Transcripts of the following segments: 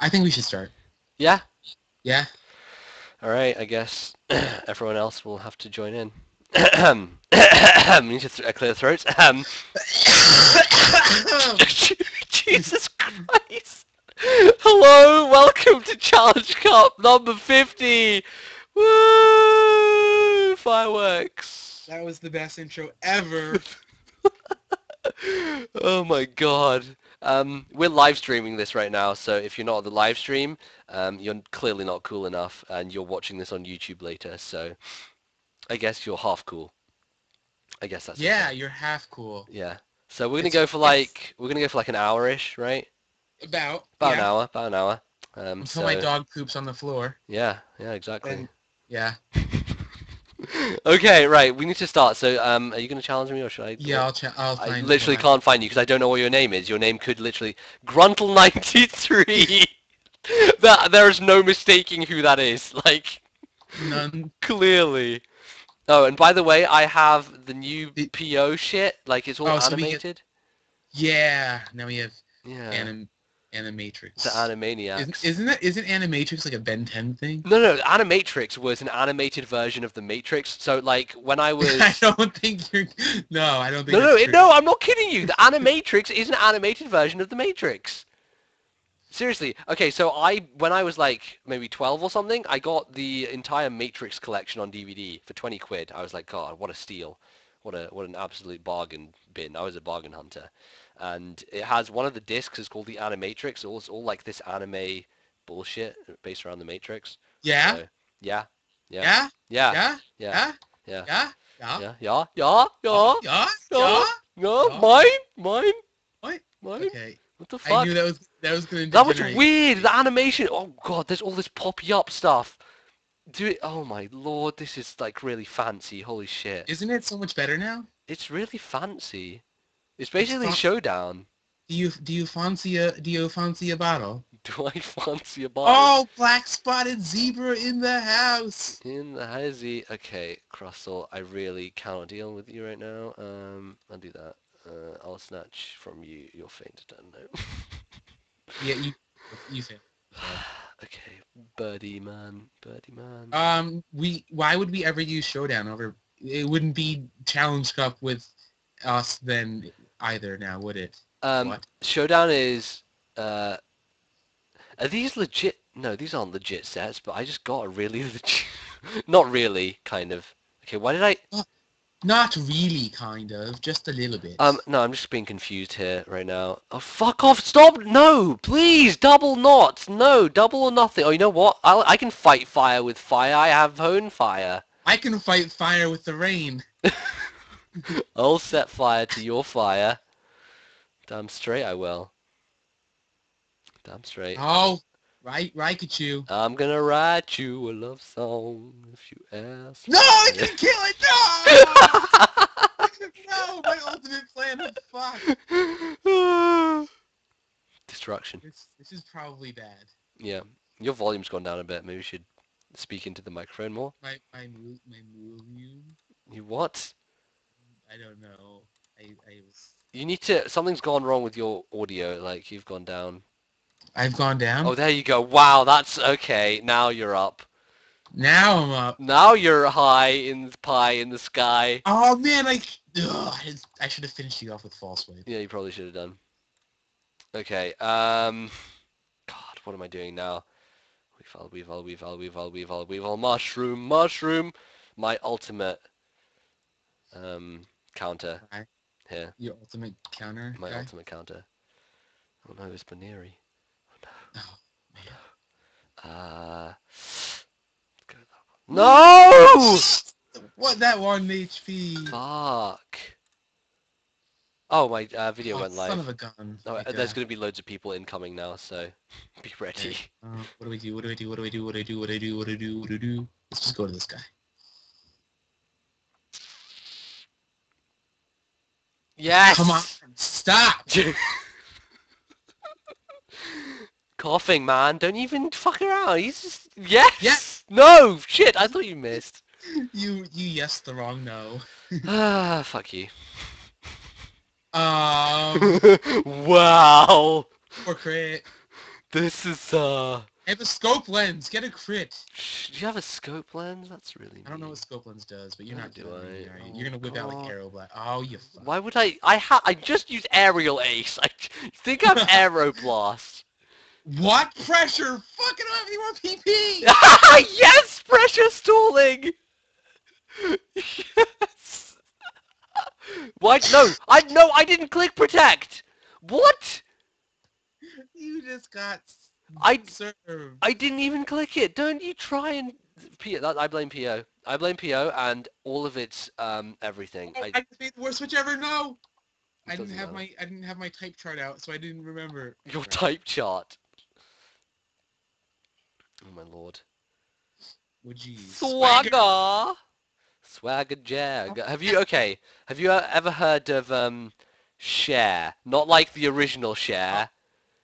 I think we should start. Yeah? Yeah. All right, I guess everyone else will have to join in. We need to clear throats. Jesus Christ. Hello, welcome to Challenge Cup number 50. Woo! Fireworks. That was the best intro ever. Oh my god. We're live streaming this right now, so if you're not on the live stream, you're clearly not cool enough, and you're watching this on YouTube later, so I guess you're half cool. I guess that's okay. You're half cool. Yeah. So we're gonna go for like an hour-ish, right? About an hour. Until my dog poops on the floor. Yeah, exactly. And, yeah. Okay, right. We need to start. So, are you going to challenge me, or should I? Yeah, I'll find you. I literally can't find you because I don't know what your name is. Your name could literally Gruntle93. There is no mistaking who that is. Like, none. Clearly. Oh, and by the way, I have the new PO shit. Like, it's all animated. So now we have Animatrix. The Animaniacs. Isn't Animatrix like a Ben 10 thing? No, Animatrix was an animated version of the Matrix. So like when I was No, I'm not kidding you. The Animatrix is an animated version of the Matrix. Seriously. Okay, so when I was like maybe 12 or something, I got the entire Matrix collection on DVD for 20 quid. I was like, God, what a steal. What an absolute bargain bin. I was a bargain hunter. And it has one of the discs is called the Animatrix. It's all like this anime bullshit based around the Matrix. Yeah. So, Mine. Okay. What the fuck? I knew that was gonna degenerate. That was weird. The animation. Oh god, there's all this poppy up stuff. Oh my lord, this is like really fancy. Holy shit. Isn't it so much better now? It's really fancy. It's basically Showdown. Do you fancy a bottle? Do I fancy a bottle? Oh, black spotted zebra in the house. In the housey. Okay, Crustle, I really cannot deal with you right now. I'll do that. I'll snatch from you your faint. I don't know. Yeah, you faint. Okay, birdie man. Why would we ever use Showdown over? It wouldn't be Challenge Cup with us then either now, would it? Showdown is are these legit? No, these aren't legit sets, but I just got a really legit not really kind of. Okay, why did I not really kind of, just a little bit. No, I'm just being confused here right now. Oh, fuck off. Stop. No, please. Double knots. No, double or nothing. Oh, you know what? I can fight fire with fire. I have hone fire. I can fight fire with the rain. I'll set fire to your fire. Damn straight I will. Damn straight. Oh, Raikichu. I'm gonna write you a love song if you ask. No, I can kill it! No! No, my ultimate plan is fucked. Destruction. This is probably bad. Yeah, your volume's gone down a bit. Maybe you should speak into the microphone more. My volume? You what? I don't know. I was... You need to... Something's gone wrong with your audio. Like, you've gone down. I've gone down? Oh, there you go. Wow, that's... Okay, now you're up. Now I'm up. Now you're high in the pie in the sky. Oh, man, I should have finished you off with false wave. Yeah, you probably should have done. Okay, God, what am I doing now? Weevil. Mushroom. My ultimate... counter here. Your ultimate counter. My ultimate counter. Oh no, it's Buneary. Oh no. Go that one. No! What that one HP? Fuck. Oh my video went live. Son of a gun. Oh, there's gonna be loads of people incoming now, so be ready. What do we do? What do I do? Let's just go to this guy. Yes! Come on, stop! Coughing, man. Don't even fuck around. He's just... Yes! Yes! No! Shit, I thought you missed. You yes the wrong no. Ah, fuck you. Wow! Or crit. This is, I have a scope lens! Get a crit! Do you have a scope lens? That's really mean. I don't know what scope lens does, but you're not doing it. Right? Oh, you're gonna whip out like Aero Blast. Oh, you fuck. Why would I just used Aerial Ace! I think I'm Aero Blast. What? Pressure! Fucking I don't have any more PP! Yes! Pressure stooling! Yes! Why? No, I didn't click protect! What? You just got served. I didn't even click it. Don't you try and... I blame PO. I blame PO and all of its everything. I made the worst switch ever. No! I didn't have my type chart out, so I didn't remember. Your type chart. Oh my lord. Well, geez. Swagger. Swagger Jagger. Have you ever heard of Cher? Not like the original Cher.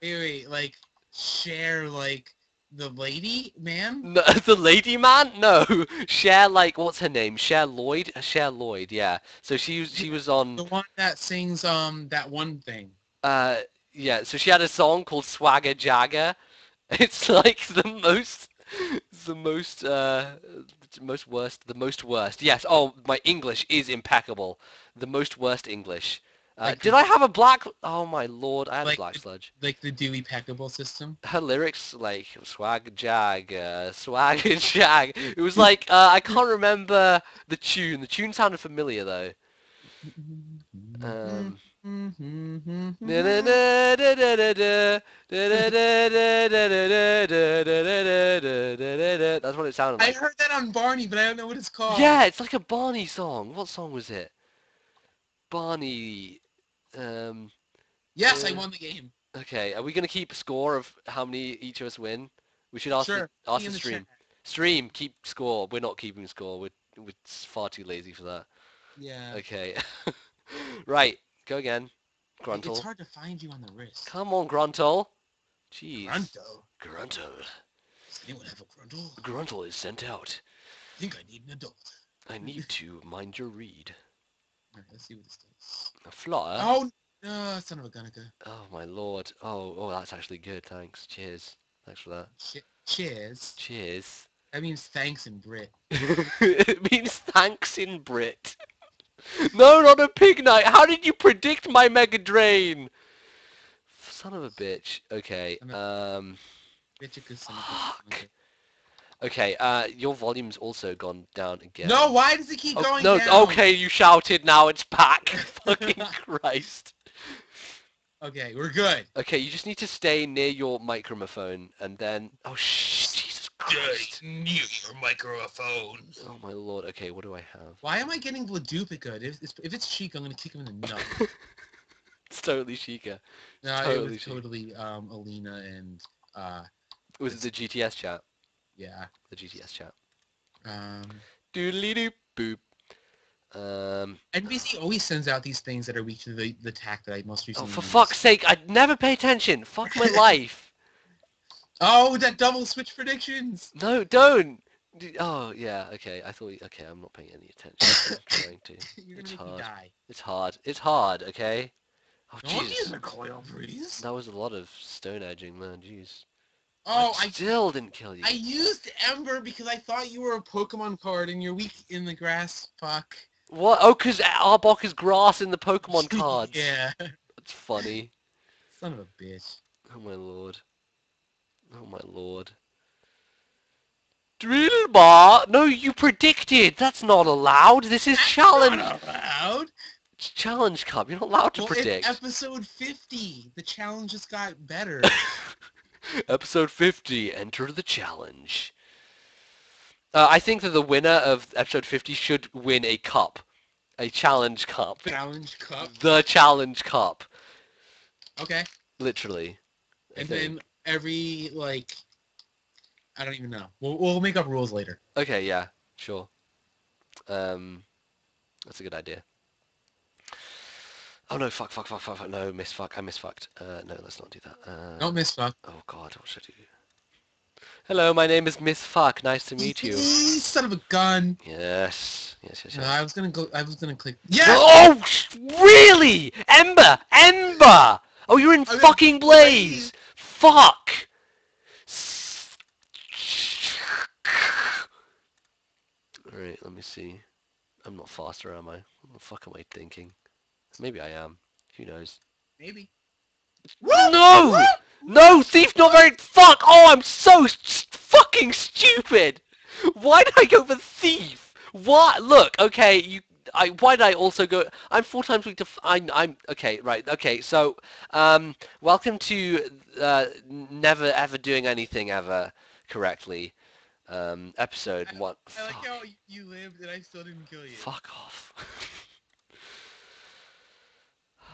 Wait, like Cher, like the lady man? No, the lady man? No, Cher, like what's her name? Cher Lloyd. Cher Lloyd, yeah. So she was on the one that sings that one thing. Yeah. So she had a song called Swagger Jagger. It's like the most worst. Yes. Oh, my English is impeccable. The most worst English. Did I have a black... Oh my lord, I had a black sludge. Like the Dewey Peckable system? Her lyrics, like, swag jag, swag jag. It was like, I can't remember the tune. The tune sounded familiar, though. That's what it sounded like. I heard that on Barney, but I don't know what it's called. Yeah, it's like a Barney song. What song was it? Barney... yes, I won the game. Okay, are we going to keep a score of how many each of us win? We should ask the stream. Stream, keep score. We're not keeping score. We're far too lazy for that. Yeah. Okay. Right, go again, Gruntle. It's hard to find you on the wrist. Come on, Gruntle. Jeez. Gruntle. Does anyone have a Gruntle? Gruntle is sent out. I think I need an adult. I need to mind your read. Let's see what this does. A flyer? Oh, no, son of a gun. Oh, my lord. Oh, that's actually good. Thanks. Cheers. Thanks for that. Cheers. Cheers. That means thanks in Brit. It means thanks in Brit. No, not a pig night. How did you predict my mega drain? Son of a bitch. Okay. Fuck. Okay, your volume's also gone down again. No, why does it keep going down? Okay, you shouted, now it's back. Fucking Christ. Okay, we're good. Okay, you just need to stay near your microphone, and then... Oh, Jesus Christ. Stay near your microphone. Oh, my lord. Okay, what do I have? Why am I getting Bladupica? If it's Sheik, I'm going to kick him in the nuts. It's totally Sheikah. No, totally it was Sheikah. Totally Alina and... It was the GTS chat. Yeah, the GTS chat. Doodly doop boop. Nbz always sends out these things that are weak to the tack that I most recently. Oh, for fuck's sake! I never pay attention. Fuck my life. Oh, that double switch predictions. No, don't. Oh, yeah. Okay, I thought. Okay, I'm not paying any attention. I'm trying to. You're gonna make me die. It's hard. It's hard. Okay. Oh, jeez. No, that was a lot of stone edging, man. Jeez. Oh, I still didn't kill you. I used Ember because I thought you were a Pokemon card and you're weak in the grass, fuck. What? Oh, because Arbok is grass in the Pokemon cards. Yeah. That's funny. Son of a bitch. Oh, my lord. Oh, my lord. Drillbar! No, you predicted! That's not allowed! This is challenge! Not allowed! It's Challenge Cup, you're not allowed to predict. It's episode 50! The challenge just got better. Episode 50, enter the challenge. I think that the winner of episode 50 should win a cup. A challenge cup. Challenge cup? The challenge cup. Okay. Literally. And then every, like... I don't even know. We'll make up rules later. Okay, yeah. Sure. That's a good idea. Oh no, fuck, no, I misfucked. No, let's not do that. Not misfuck. Oh god, what should I do? Hello, my name is Misfuck, nice to meet you. Son of a gun. Yes. No, I was gonna click. Yes! Oh, really? Ember! Oh, you're in fucking Blaze! Fuck! Alright, let me see. I'm not faster, am I? What the fuck am I thinking? Maybe I am. Who knows? Maybe. What? No! What? No, thief not very. Fuck! Oh, I'm so fucking stupid! Why did I go for thief? What? Look, okay, you. Why did I also go? I'm 4 times weak to. I'm okay. Right. Okay. So, welcome to never ever doing anything ever correctly. Episode one. I like how you lived and I still didn't kill you. Fuck off.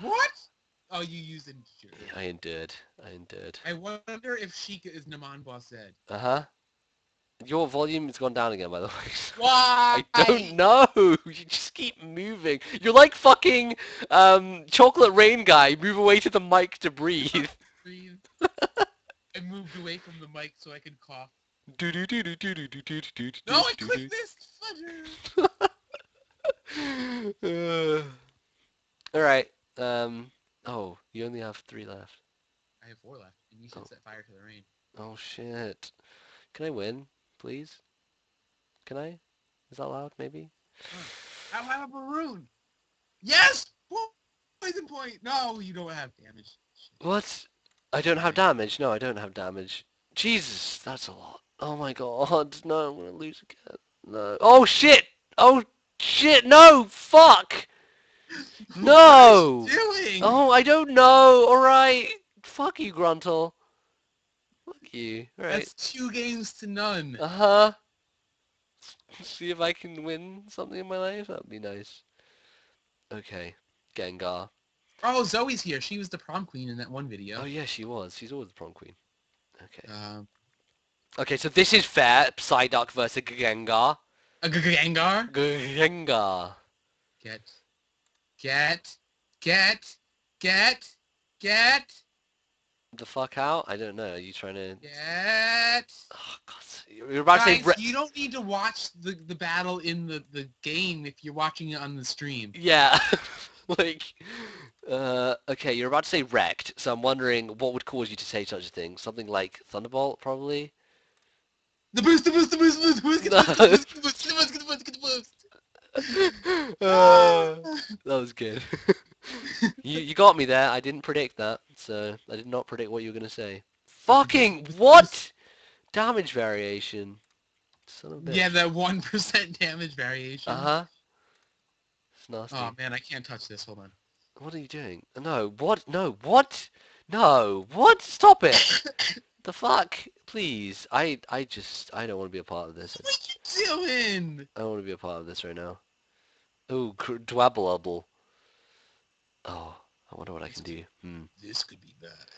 What? Oh, you used endure. Yeah, I endured. I endured. I wonder if Sheikah is Naman Boss said. Uh huh. Your volume has gone down again, by the way. Why? I don't know. You just keep moving. You're like fucking Chocolate Rain guy. Move away to the mic to breathe. I moved away from the mic so I could cough. Do do do do do do do do. No, I clicked this. All right. Oh, you only have 3 left. I have 4 left, and you should set fire to the rain. Oh shit. Can I win, please? Can I? Is that loud, maybe? I have a balloon! Yes! Poison point! No, you don't have damage. What? I don't have damage? No, I don't have damage. Jesus, that's a lot. Oh my god, no, I'm gonna lose again. No. Oh shit! Oh shit, no! Fuck! No! What are you doing? Oh, I don't know! Alright! Fuck you, Gruntle. Fuck you. All right. That's 2 games to none. Uh-huh. See if I can win something in my life. That'd be nice. Okay. Gengar. Oh, Zoe's here. She was the prom queen in that one video. Oh, yeah, she was. She's always the prom queen. Okay. Okay, so this is fair. Psyduck versus Gengar. A Gengar? Gengar. Get. The fuck out? I don't know. Are you trying to? Get. Oh god! You're about to say. You don't need to watch the battle in the game if you're watching it on the stream. Yeah. Like, okay, you're about to say wrecked. So I'm wondering what would cause you to say such a thing. Something like Thunderbolt, probably. The boost. Get the boost. That was good. You got me there. I didn't predict that, so I did not predict what you were gonna say. Fucking what? Damage variation. Son of a bitch. Yeah, that 1% damage variation. Uh huh. It's nasty. Oh man, I can't touch this. Hold on. What are you doing? No. What? No. What? No. What? Stop it. The fuck? Please. I don't want to be a part of this. What are you doing? I don't want to be a part of this right now. Ooh, Dwebble. Oh, I wonder what I can do. This could be bad.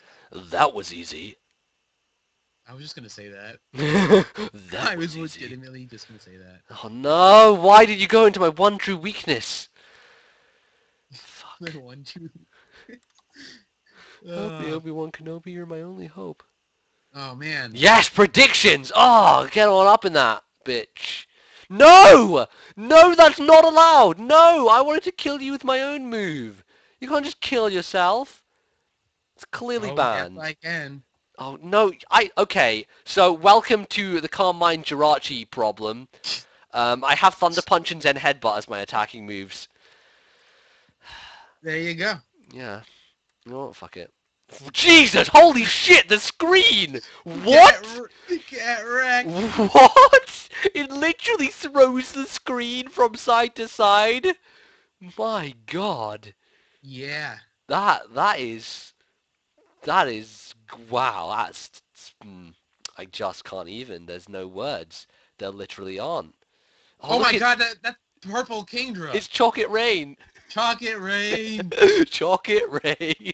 That was easy. I was just gonna say that. I was legitimately just gonna say that. Oh no! Why did you go into my one true weakness? Fuck. My one true. Obi Wan Kenobi, you're my only hope. Oh man. Yes, predictions. Oh, get all up in that, bitch. No! No, that's not allowed. No, I wanted to kill you with my own move. You can't just kill yourself. It's clearly banned. Yes, I can. Oh, no. Okay, so welcome to the Calm Mind Jirachi problem. I have Thunder Punch and Zen Headbutt as my attacking moves. There you go. Yeah. You know what? Fuck it. Jesus! Holy shit! The screen! What? Get wrecked! What? It literally throws the screen from side to side? My god. Yeah. That is wow. I just can't even. There's no words. There literally aren't. Oh my god, that's purple Kingdra. It's Chocolate Rain. Chocolate Rain. Chocolate Rain.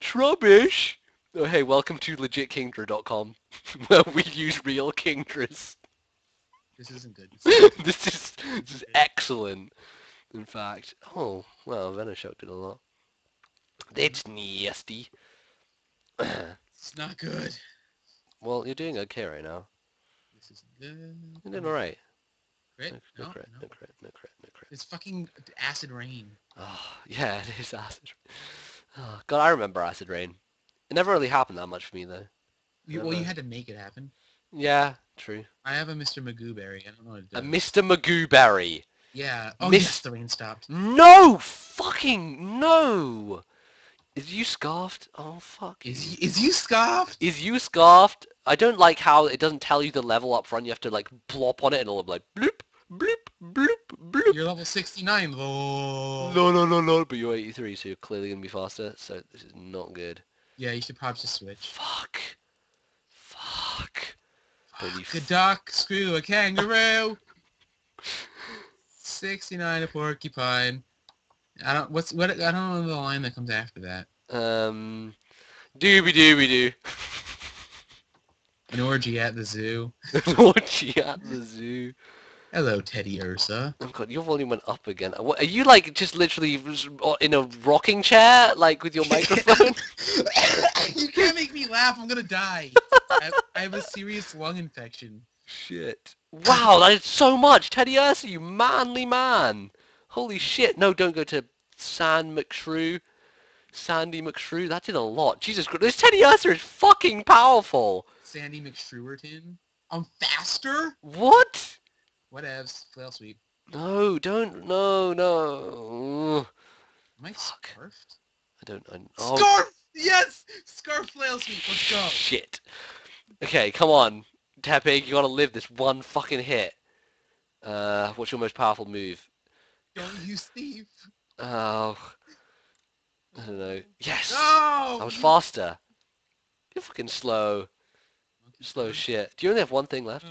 Trubbish. Oh hey, welcome to legitKingdra.com, where we use real Kingdras. This isn't good. This is excellent. In fact, oh, well, Venoshock did a lot. That's nasty. It's not good. Well, you're doing okay right now. This is good. You're doing alright. Crit? No crit. It's fucking acid rain. Oh, yeah, it is acid rain. Oh, God, I remember acid rain. It never really happened that much for me, though. Well, you had to make it happen. Yeah, True. I have a Mr. Magooberry. I don't know what to do. A Mr. Magooberry. Yeah. Oh, yes, the rain stopped. No! Fucking no! Is you scarfed? Oh, fuck. Is you scarfed? Is you scarfed? I don't like how it doesn't tell you the level up front. You have to, like, blop on it and all of, like, bloop, bloop, bloop, bloop. You're level 69, though. No, but you're 83, so you're clearly going to be faster, so this is not good. Yeah, you should probably just switch. Fuck. Fuck. Fuck a duck, screw a kangaroo. 69 a porcupine. I don't know the line that comes after that. Dooby dooby doo. An orgy at the zoo. An orgy at the zoo. Hello, Teddy Ursa. Oh god, your volume went up again. What, are you like just literally in a rocking chair, like with your microphone? You can't make me laugh. I'm gonna die. I have a serious lung infection. Shit. Wow, that is so much. Teddy Ursa, you manly man. Holy shit. No, don't go to San McShrew. Sandy McShrew. That did a lot. Jesus Christ. This Teddy Ursa is fucking powerful. Sandy McShrewerton. I'm faster? What? Whatevs, flail sweep. No, don't, no. Am I scarfed? I don't. Oh. Scarf! Yes! Scarf flail sweep, let's go. Shit. Okay, come on, Tapping, you gotta live this one fucking hit. What's your most powerful move? Don't use thief. Oh. I don't know. Yes! No! I was faster. You're fucking slow. Slow shit. Do you only have one thing left?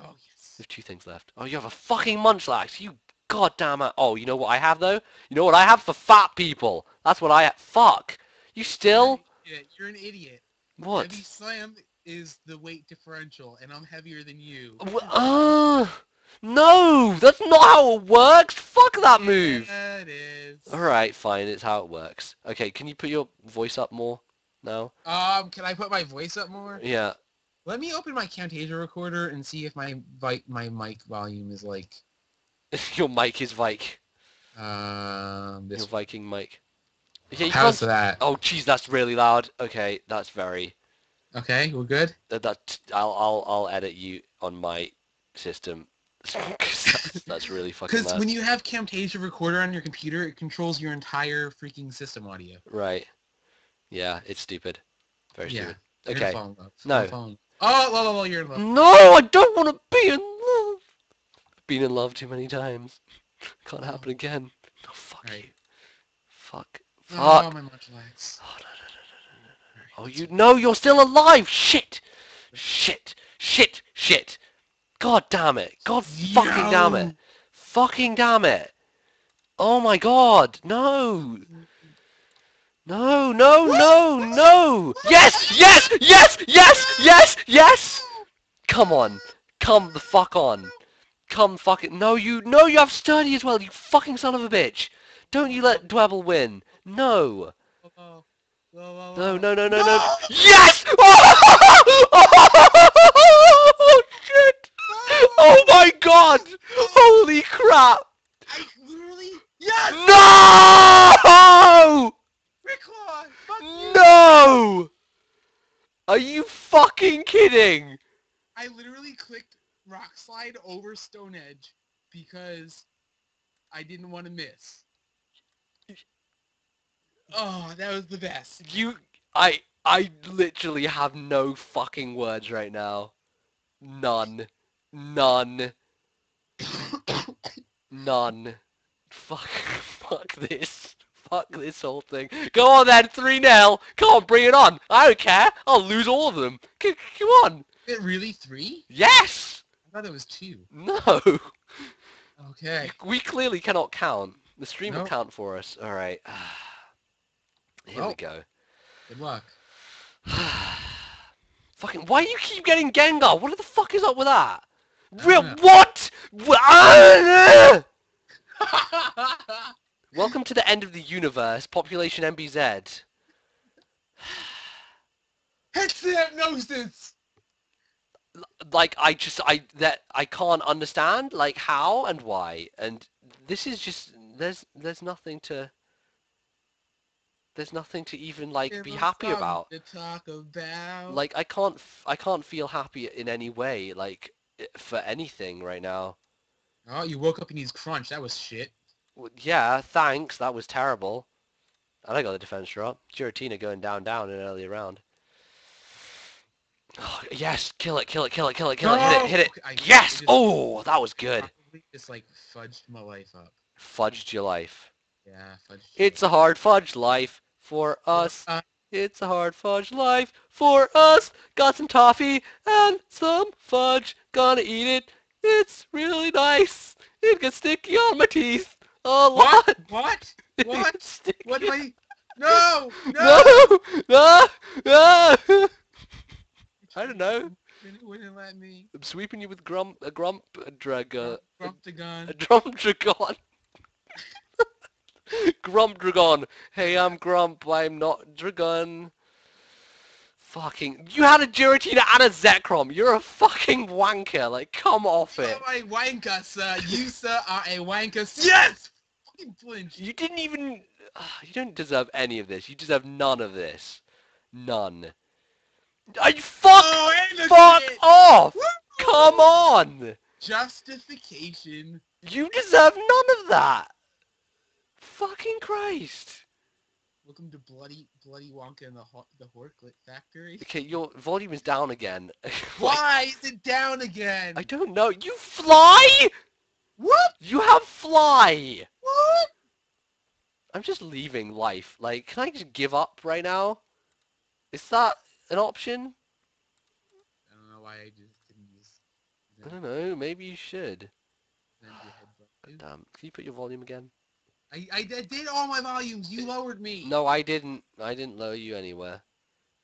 Oh, yeah. There's two things left. Oh, you have a fucking Munchlax. You goddamn it. Oh, you know what I have, though? You know what I have for fat people? That's what I have. Fuck. You still? Yeah, you're an idiot. What? Heavy Slam is the weight differential, and I'm heavier than you. No! That's not how it works! Fuck that move! Yeah, it is. Alright, fine. It's how it works. Okay, can you put your voice up more now? Can I put my voice up more? Yeah. Let me open my Camtasia recorder and see if my mic volume is like... Your mic is Vike. Your Viking mic. Okay, how's that? Oh, jeez, that's really loud. Okay, that's very... Okay, we're good? I'll edit you on my system. That's really fucking loud. Because when you have Camtasia recorder on your computer, it controls your entire freaking system audio. Right. Yeah, it's stupid. Very stupid. You're okay. No. Oh, well, you're in love. No, I don't want to be in love. I've been in love too many times. Can't happen again. No, fuck you. Fuck. No, fuck. Oh, my Munchlax. Oh, no. Oh, you know you're still alive. Shit. Shit. God damn it. God fucking damn it. Fucking damn it. Oh, my God. No. No! Yes! Come the fuck on. Come fucking... No, you have Sturdy as well, you fucking son of a bitch! Don't you let Dwebble win. No. No. Yes! Oh, shit! Oh my god! Holy crap! I literally... Yes! No! No! Are you fucking kidding? I literally clicked Rock Slide over Stone Edge because I didn't want to miss. Oh, that was the best. I literally have no fucking words right now. None. Fuck this. Fuck this whole thing. Go on then, 3-0. Come on, bring it on. I don't care. I'll lose all of them. Come on. Is it really 3? Yes. I thought it was 2. No. Okay. We clearly cannot count. The stream will count for us. All right. Here we go. Good luck. Fucking. Why do you keep getting Gengar? What the fuck is up with that? What? Welcome to the end of the universe, population Nbz. It's the hypnosis! Like, I can't understand, like, how and why. And this is just, there's nothing to... There's nothing to even like be happy about. To talk about. Like I can't feel happy in any way, like for anything right now. Oh, you woke up and he's crunch. That was shit. Well, yeah, thanks. That was terrible. And I got the defense drop. Giratina going down in an earlier round. Oh, yes, kill it, no! hit it. Yes! Oh, that was good. It's like fudged my life up. Fudged your life. Yeah, fudged. It's a hard fudge life for us. It's a hard fudge life for us. Got some toffee and some fudge. Gonna eat it. It's really nice. It gets sticky on my teeth. A lot. What? What am I... No! No! No! No! I don't know. It wouldn't let me. I'm sweeping you with Grumpdragon. Grumpdragon. Grumpdragon. Hey, I'm Grump. I'm not Dragon. Fucking... You had a Giratina and a Zekrom. You're a fucking wanker. Like, come off it. You're a wanker, sir. You, sir, are a wanker. Yes! Fucking flinch. You didn't even... You don't deserve any of this. You deserve none of this. None. Fuck off! Woo! Come on! Justification. You deserve none of that. Fucking Christ. Welcome to bloody Wonka and the Horclet Factory. Okay, your volume is down again. Why is it down again? I don't know. You fly? What? You have fly. What? I'm just leaving life. Like, can I just give up right now? Is that an option? I don't know why I just didn't use... I don't know. Maybe you should. Damn. Can you put your volume again? I did all my volumes. You lowered me. No, I didn't. I didn't lower you anywhere.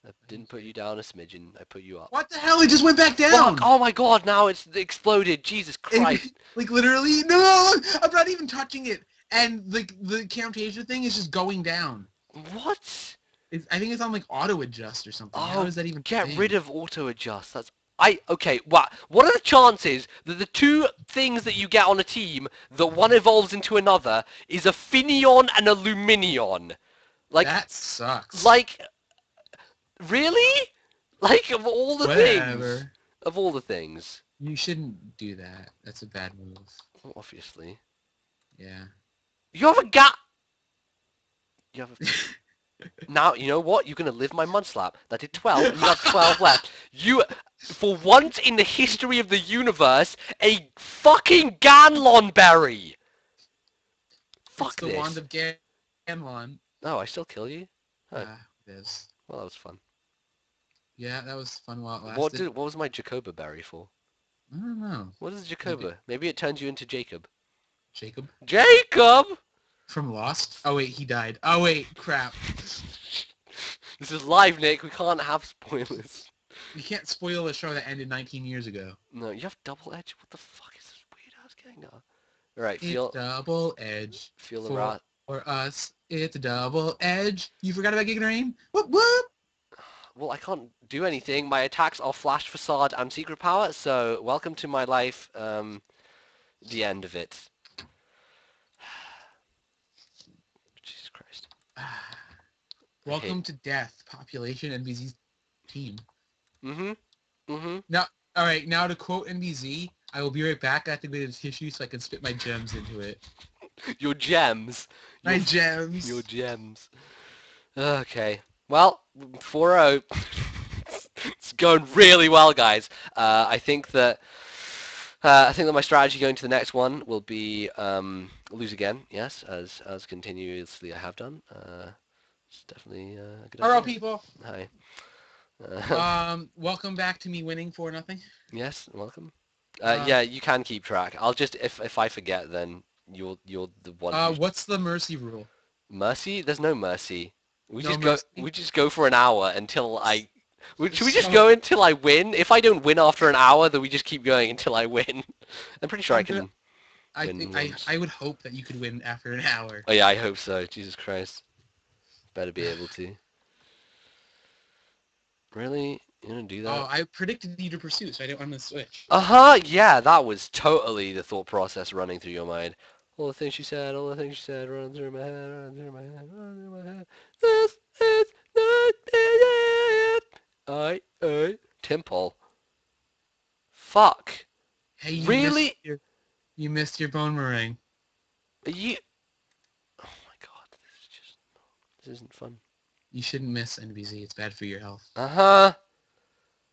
I didn't put you down a smidgen. I put you up. What the hell? It just went back down. Fuck. Oh my god! Now it's exploded. Jesus Christ! Like literally, no! Look, I'm not even touching it. And the Camtasia thing is just going down. What? I think it's on like auto adjust or something. Oh, how does that even get rid of auto adjust? That's okay. What are the chances that the two things that you get on a team, that one evolves into another, is a Finneon and a Lumineon? Like that sucks. Like really? Like of all the things. Of all the things. You shouldn't do that. That's a bad move. Obviously. Yeah. You have a gap. You have a. Now, you know what? You're going to live my mudslap. That did 12, and you have 12 left. You, for once in the history of the universe, a fucking Ganlon berry! Fuck this. It's the wand of Ganlon. Oh, I still kill you? Huh. Yeah, it is. Well, that was fun. Yeah, that was fun while it lasted. What was my Jacoba berry for? I don't know. What is Jacoba? Maybe it turns you into Jacob. Jacob? Jacob! From Lost? Oh wait, he died. Oh wait, crap. This is live, Nick. We can't have spoilers. You can't spoil a show that ended 19 years ago. No, you have double edge. What the fuck is this weird ass Gengar? Alright, feel... It's double edge. Feel the rot. For us, it's a double edge. You forgot about Giganrain? Whoop whoop! Well, I can't do anything. My attacks are Flash Facade and Secret Power, so welcome to my life, the end of it. Welcome to death, population, NBZ's team. Now, alright, now to quote NBZ, I will be right back. I have to get a tissue so I can spit my gems into it. Your gems. My gems. Your gems. Okay. Well, 4-0. It's going really well, guys. I think that my strategy going to the next one will be lose again, yes, as continuously I have done. It's definitely a good idea. Hello, people. Hi. Welcome back to me winning 4-0. Yes, welcome. Yeah, you can keep track. I'll just if I forget, then you're the one. What's the mercy rule? Mercy? There's no mercy. We just go for an hour until I. Should we just go until I win? If I don't win after an hour, then we just keep going until I win. I'm pretty sure I can. I would hope that you could win after an hour. Oh yeah, I hope so. Jesus Christ, better be able to. Really, you don't do that? Oh, I predicted you to pursue, so I didn't want to switch. Yeah, that was totally the thought process running through your mind. all the things she said, all the things she said, running through my head, running through my head, running through my head. This is not it. I ate Temple. Fuck. Hey, you really? You missed your bone meringue. You... Oh my god, this is just... This isn't fun. You shouldn't miss NBZ. It's bad for your health. Uh-huh.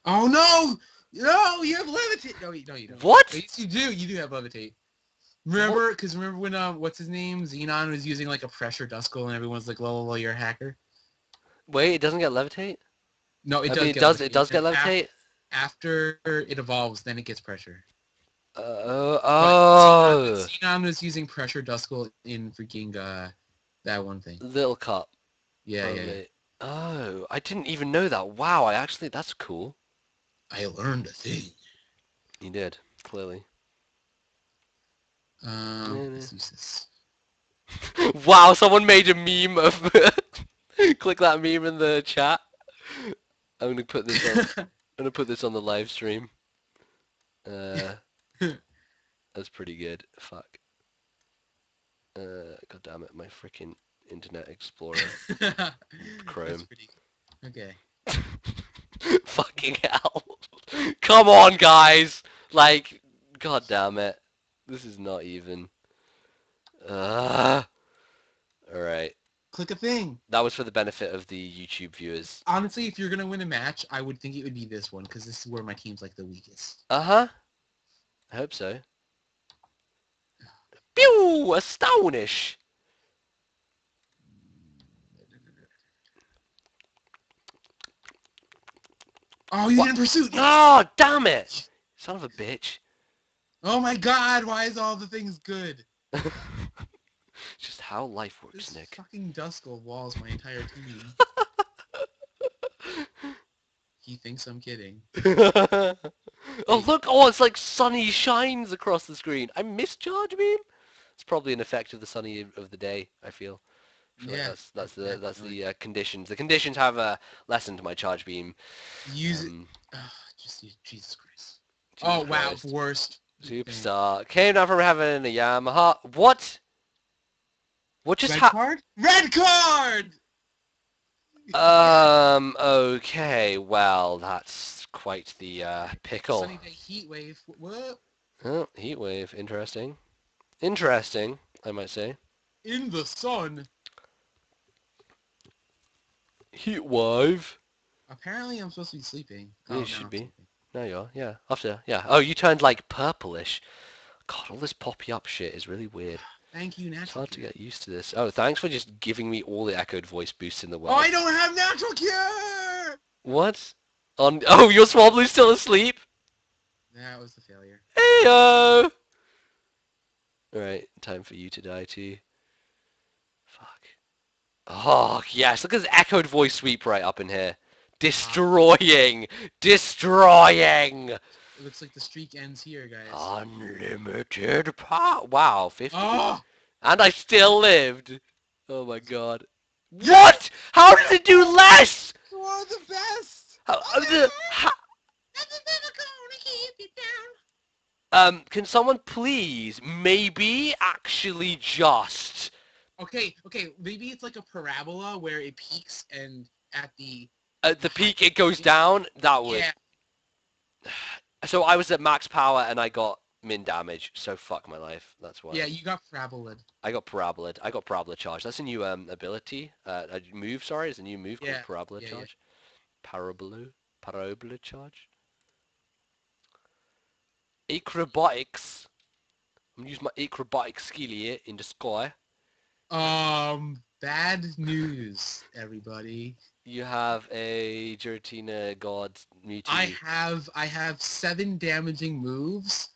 Oh no! No, you have levitate! No, you don't. What? Yes, you do. You do have levitate. Remember, because remember when, what's his name? Xenon was using, like, a pressure Duskull and everyone's like, lol, you're a hacker. Wait, it doesn't get levitate? No, it does get levitate? After it evolves, then it gets pressure. Oh. Xenon was using pressure Duskull in freaking, that one thing. Little Cup. Yeah, yeah, yeah. Oh, I didn't even know that. Wow, I actually, that's cool. I learned a thing. You did, clearly. Let's use this. Wow, someone made a meme of... Click that meme in the chat. I'm gonna put this on. I'm gonna put this on the live stream. That's pretty good. Fuck. God damn it, my freaking Internet Explorer. Chrome. Okay. Fucking hell. Come on, guys. Like, god damn it. This is not even... Alright. Click a thing. That was for the benefit of the YouTube viewers. Honestly, if you're going to win a match, I would think it would be this one, because this is where my team's, like, the weakest. Uh-huh. I hope so. Pew! Astonish! Oh, you didn't pursue! Oh, damn it! Son of a bitch. Oh my god, why is all the things good? Just how life works, this Nick. Fucking Duskull walls my entire team. He thinks I'm kidding. Oh look, oh it's like sunny shines across the screen. I missed Charge Beam. It's probably an effect of the sunny of the day, I feel. Yeah, like that's the conditions. The conditions have lessened my Charge Beam. Use it. Oh, just use Jesus Christ. Jesus Christ. Wow, worst. Superstar. Came down from heaven in a Yamaha. What? What just happened? Red card! Okay, well, that's quite the, pickle. Sunny day heat wave. What? Oh, heat wave. Interesting. Interesting, I might say. In the sun. Heat wave. Apparently I'm supposed to be sleeping. You should be. No, you are. Yeah. After. Yeah. Oh, you turned like purplish. God, all this poppy up shit is really weird. Thank you, Natural Cure. It's hard to get used to this. Oh, thanks for just giving me all the echoed voice boosts in the world. Oh, I don't have Natural Cure! What? On... Oh, your Swablu's still asleep? That was a failure. Hey-o! Alright, time for you to die too. Fuck. Oh, yes. Look at this echoed voice sweep right up in here. Destroying! Destroying! It looks like the streak ends here, guys. Unlimited power! Wow, 50. Oh! And I still lived! Oh my god. What?! How did it do less?! You are the best! Can someone please, maybe, actually just... Okay, maybe it's like a parabola where it peaks and at the... At the peak, it goes down. That would. Yeah. So I was at max power and I got min damage. So fuck my life. That's why. Yeah, you got parabolid. I got parabolid. I got parabola charge. That's a new ability. A move. Sorry, it's a new move called parabola charge. Yeah. Parabola charge. Acrobatics. I'm gonna use my acrobatic skill here in the sky. Bad news, everybody. You have a Giratina God Mewtwo. I have 7 damaging moves,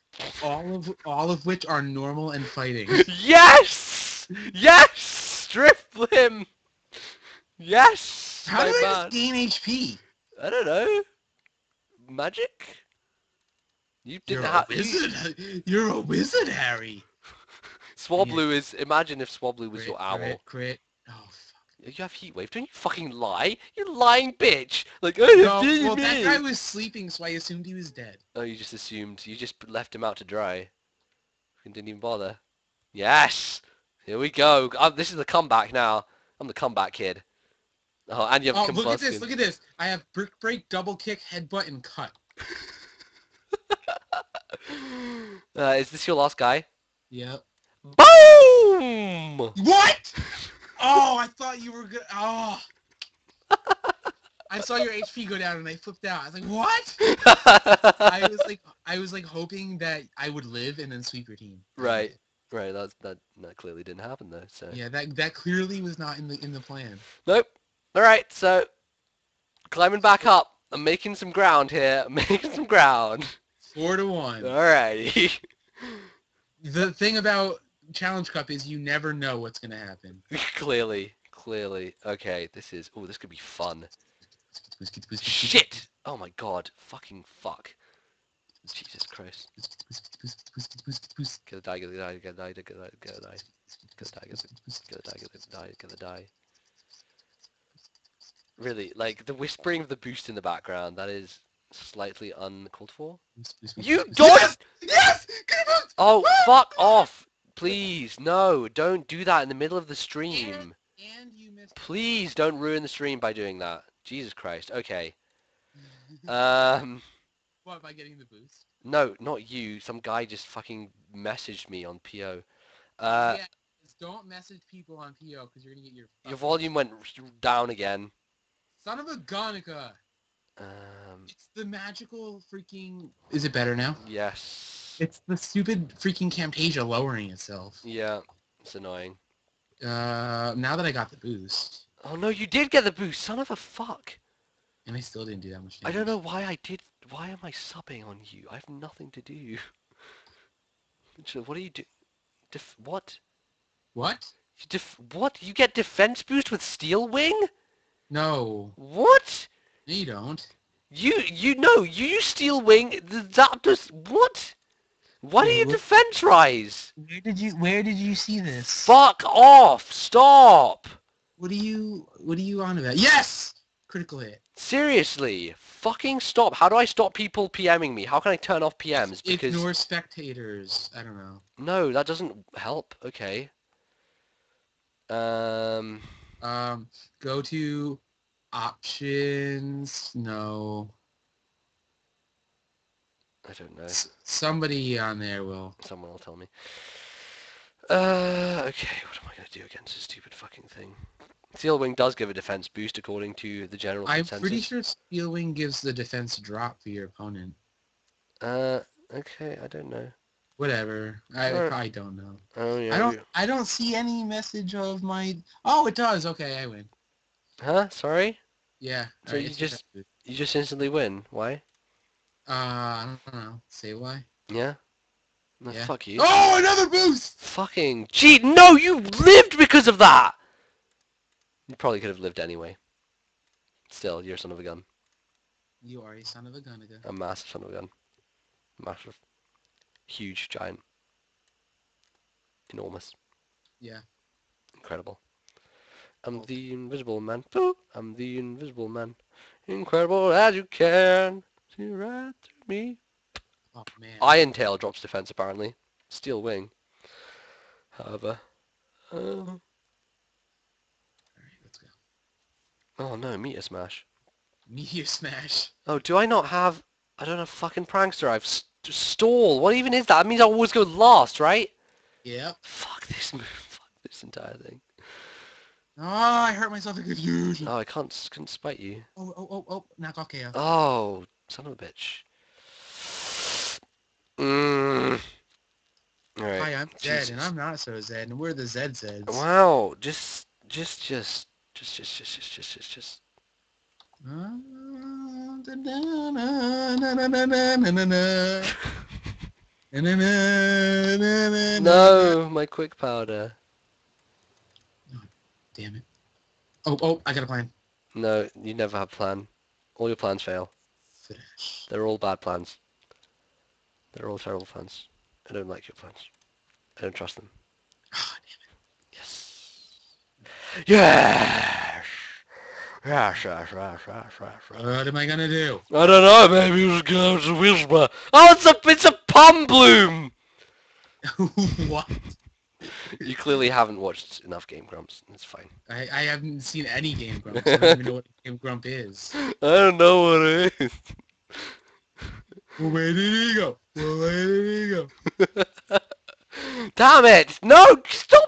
all of which are normal and fighting. Yes! Yes! Strip him! Yes! How do I just gain HP? I don't know. Magic? You didn't have... You're a wizard, Harry! Swablu is... Imagine if Swablu was your owl. Crit. Oh, you have heat wave. Don't you fucking lie? You lying bitch! Like, oh, well, that guy was sleeping, so I assumed he was dead. Oh, you just assumed. You just left him out to dry. You didn't even bother. Yes! Here we go. This is the comeback now. I'm the comeback kid. Oh, and you have combustion. Look at this, look at this. I have brick break, double kick, headbutt, and cut. Is this your last guy? Yep. Boom! What? Oh, I thought you were good. Oh. I saw your HP go down and I flipped out. I was like, what? I was like hoping that I would live and then sweep your team. Right. Right, that clearly didn't happen though. So yeah, that clearly was not in the plan. Nope. All right, so climbing back up. I'm making some ground here. I'm making some ground. 4-1. All right. The thing about Challenge Cup is you never know what's gonna happen. Clearly. Okay, this is. Oh, this could be fun. Shit! Oh my god! Fucking fuck! Jesus Christ. Gonna die. Really, like, the whispering of the boost in the background, that is slightly uncalled for. You don't! Yes! Oh, fuck off! Please, no, don't do that in the middle of the stream. And you missed. Please don't ruin the stream by doing that. Jesus Christ, okay. What, by getting the boost? No, not you. Some guy just fucking messaged me on PO. Yeah, don't message people on PO because you're gonna get your. Your volume went down again. Son of a Gonica. It's the magical freaking. Is it better now? Yes. It's the stupid freaking Camtasia lowering itself. Yeah, it's annoying. Now that I got the boost. Oh no, you did get the boost, son of a fuck. And I still didn't do that much damage. I don't know why I did. Why am I subbing on you? I have nothing to do. What do you do? What? What? What? You get defense boost with Steel Wing? No. What? No, you don't. You know you use Steel Wing. That just what? Why do you defense rise? Where did you see this? Fuck off! Stop! What are you on about? Yes! Critical hit. Seriously, fucking stop. How do I stop people PMing me? How can I turn off PMs? Because... Ignore spectators. I don't know. No, that doesn't help. Okay. Go to options. No. I don't know. Somebody on there will. Someone will tell me. Okay, what am I going to do against this stupid fucking thing? Steel Wing does give a defense boost according to the general consensus. I'm pretty sure Steel Wing gives the defense drop for your opponent. Okay, I don't know. Whatever. I don't know. Oh, yeah, I don't see any message of my... Oh, it does. Okay, I win. Huh? Sorry? Yeah. So right, you just instantly win. Why? I don't know. Say why. Yeah? No, yeah. Fuck you. Oh, another boost! Fucking... Gee, no, you lived because of that! You probably could have lived anyway. Still, you're a son of a gun. You are a son of a gun again. A massive son of a gun. Massive. Huge, giant. Enormous. Yeah. Incredible. I'm the invisible man. Ooh, I'm the invisible man. Incredible as you can. See right through me. Oh, man. Iron Tail drops defense, apparently. Steel Wing. However. Oh no, Meteor Smash. Meteor Smash. Oh, do I not have... I don't have fucking Prankster. I have Stall. What even is that? That means I always go last, right? Yeah. Fuck this move. Fuck this entire thing. Oh, I hurt myself a good huge. Oh, I couldn't spite you. Oh, knock off KO. Oh, son of a bitch. Alright. Hi, I'm Jesus. Zed, and I'm not so Zed, and we're the Zed Zeds. Wow, just. No, my quick powder. Oh, damn it. Oh, I got a plan. No, you never have a plan. All your plans fail. They're all bad plans. They're all terrible plans. I don't like your plans. I don't trust them. Oh, damn it. Yes. Yeah. What am I gonna do? I don't know. Maybe it was a whisper. Oh, it's a palm bloom. What? You clearly haven't watched enough Game Grumps. It's fine. I haven't seen any Game Grumps. I don't even know what Game Grump is. I don't know what it is. Where did he go? Damn it! No! Stop!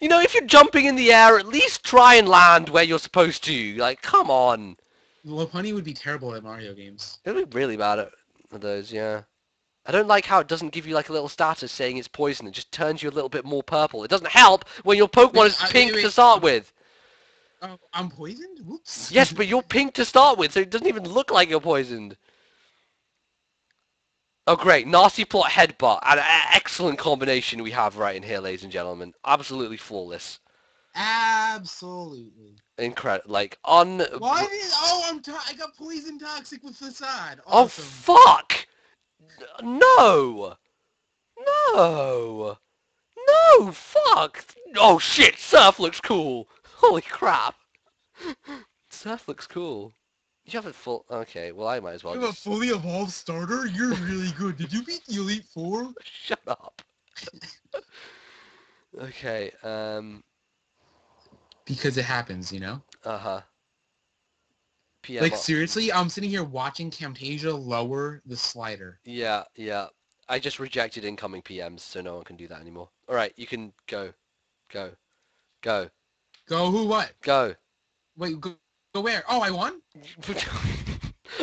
You know, if you're jumping in the air, at least try and land where you're supposed to. Like, come on. Well, honey would be terrible at Mario games. It would be really bad at those, yeah. I don't like how it doesn't give you like a little status saying it's poison. It just turns you a little bit more purple. It doesn't help when your Pokemon is pink to start with. Oh, I'm poisoned? Whoops. Yes, but you're pink to start with, so it doesn't even look like you're poisoned. Oh, great. Nasty plot headbutt. An excellent combination we have right in here, ladies and gentlemen. Absolutely flawless. Absolutely. Incredible. Like, on... Why did... Oh, I got poison toxic with facade. Awesome. Oh, fuck! No! No! No! Fuck! Oh shit! Surf looks cool! Holy crap! Surf looks cool. You have a full... Okay, well I might as well... You have a fully evolved starter? You're really good. Did you beat the Elite Four? Shut up. Okay, Because it happens, you know? Uh-huh. PM like, seriously, I'm sitting here watching Camtasia lower the slider. Yeah, yeah. I just rejected incoming PMs, so no one can do that anymore. Alright, you can go. Go. Go. Go who what? Go. Wait, go where? Oh, I won?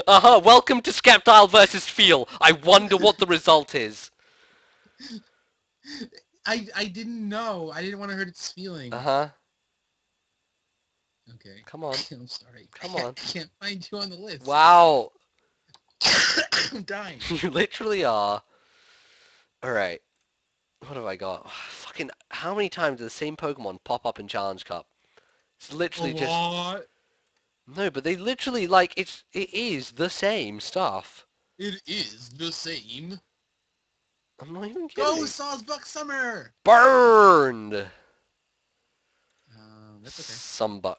Uh-huh, welcome to Skeptile versus Feel. I wonder what the result is. I didn't know. I didn't want to hurt its feeling. Uh-huh. Okay. Come on. I'm sorry. Come on. I can't find you on the list. Wow. I'm dying. You literally are. Alright. What have I got? Fucking, how many times do the same Pokemon pop up in Challenge Cup? It's literally just... No, but they literally, like, it is the same stuff. It is the same. I'm not even kidding. Go, Sawsbuck Summer! Burned! That's okay. Sawsbuck.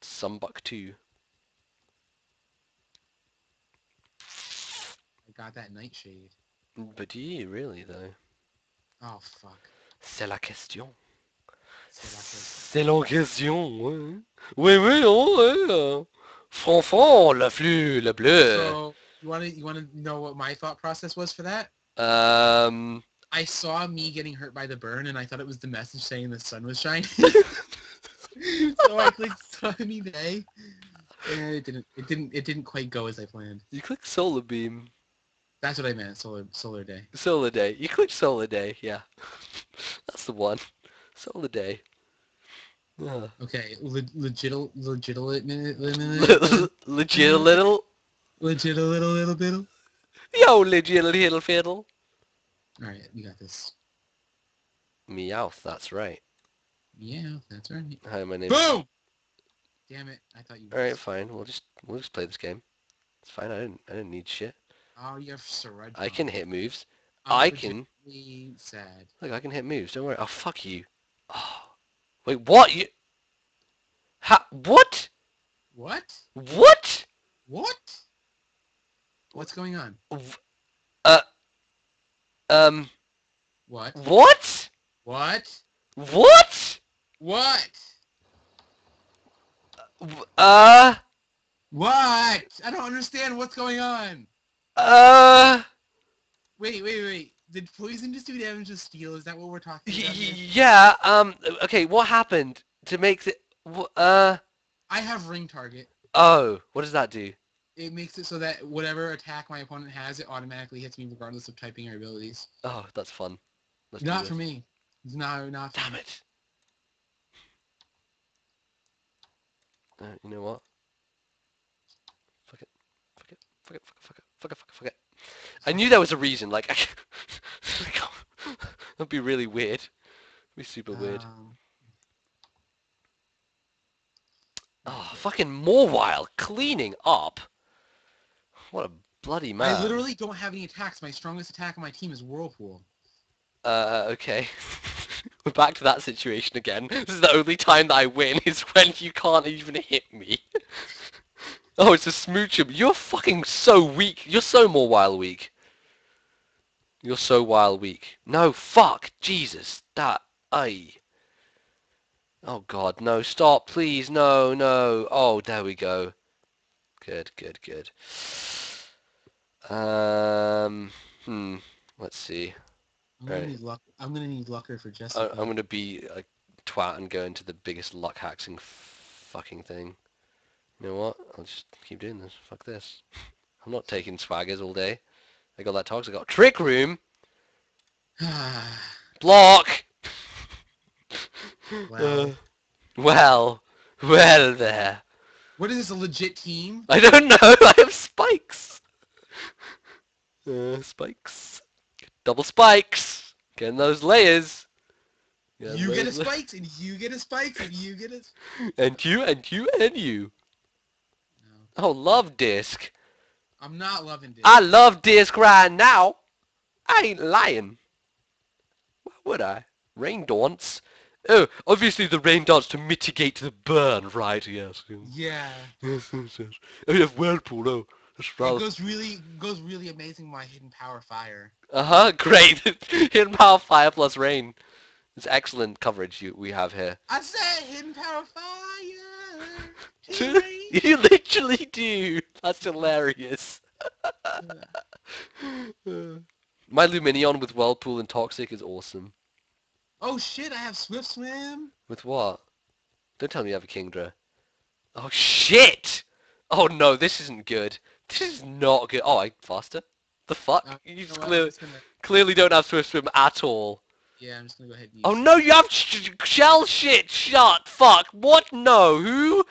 Sawsbuck 2. I got that nightshade. But do you really though? Oh fuck. C'est la question. C'est la question. Oui, oui, oh, Franfran, le flux, le bleu. So you wanna know what my thought process was for that? I saw me getting hurt by the burn, and I thought it was the message saying the sun was shining. So I clicked Sunny Day, and it didn't quite go as I planned. You clicked Solar Beam. That's what I meant, Solar Day. Solar Day. You clicked Solar Day, yeah. That's the one. Solar Day. Yeah. Okay, legit a little biddle. Yo, legit a little fiddle. Alright, we got this. Meowth, that's right. Yeah, that's right. Hi, my name BOOM! Damn it, I thought you... Alright, fine, we'll just play this game. It's fine, I didn't need shit. Oh, you have surrender. I can hit moves. I can... sad. Look, I can hit moves, don't worry. Oh, fuck you. Oh. Wait, what? You... Ha... What? What? What? What? What's going on? What? What? What? What? What? What? I don't understand what's going on. Wait. Did poison just do damage to steel? Is that what we're talking about here? Yeah, okay, what happened to make it... I have ring target. Oh, what does that do? It makes it so that whatever attack my opponent has, it automatically hits me regardless of typing or abilities. Oh, that's fun. Not for me. No, not for me. Damn it. You know what? Fuck it. Fuck it. Fuck it. Fuck it. Fuck it. Fuck it. Fuck it. I knew there was a reason. Like, that'd be really weird. It'd be super weird. Oh, fucking Mawile cleaning up. What a bloody man. I literally don't have any attacks. My strongest attack on my team is Whirlpool. Okay. We're back to that situation again. This is the only time that I win is when you can't even hit me. Oh, it's a smoochum. You're fucking so weak. You're so Mawile weak. You're so wild weak. No, fuck! Jesus! That... I. Oh god, no, stop, please, no, no. Oh, there we go. Good, good, good. Let's see. I'm gonna need Lucker for Jessica. I'm gonna be a twat and go into the biggest luck hacking fucking thing. You know what? I'll just keep doing this. Fuck this. I'm not taking swaggers all day. I got that tox. I got Trick Room. Block. Wow. Well there. What is this, a legit team? I don't know. I have spikes. Spikes. Double spikes. Getting those layers. You get a spikes, and you get a spikes, and you get a... and you, and you, and you. No. Oh, love disc. I'm not loving disc. I love disc right now. I ain't lying. Why would I? Rain dance. Oh, obviously the rain dance to mitigate the burn, right? Yes. Yeah. Yes. Oh, you have whirlpool. Oh, that's rather... It goes really amazing. My hidden power fire. Great. Hidden power fire plus rain. It's excellent coverage we have here. I said hidden power fire. You literally do. That's hilarious. My Lumineon with whirlpool and toxic is awesome. Oh shit, I have Swift Swim! With what? Don't tell me you have a Kingdra. Oh shit! Oh no, this isn't good. This is not good. Oh, I'm faster. The fuck? You just clearly don't have Swift Swim at all. Yeah, I'm just gonna go ahead and use it. Oh no, you have shell shit! Shut! Fuck! What? No! Who?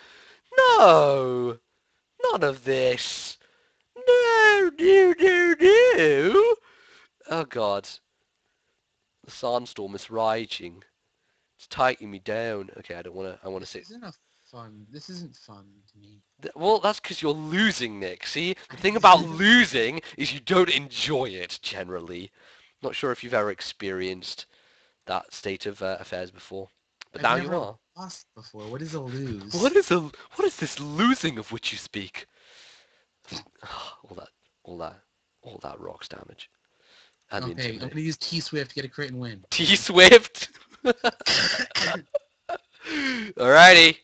No! None of this! No! No! No! No! Oh god. The sandstorm is raging. It's tightening me down. Okay, I don't want to... I want to sit... This isn't fun to me. Well, that's because you're losing, Nick. See? The thing about losing is you don't enjoy it, generally. Not sure if you've ever experienced that state of affairs before. But now you are. I've lost before. What is a lose? What is this losing of which you speak? All that rocks damage. Okay, I'm going to use T-Swift to get a crit and win. T-Swift? Alrighty.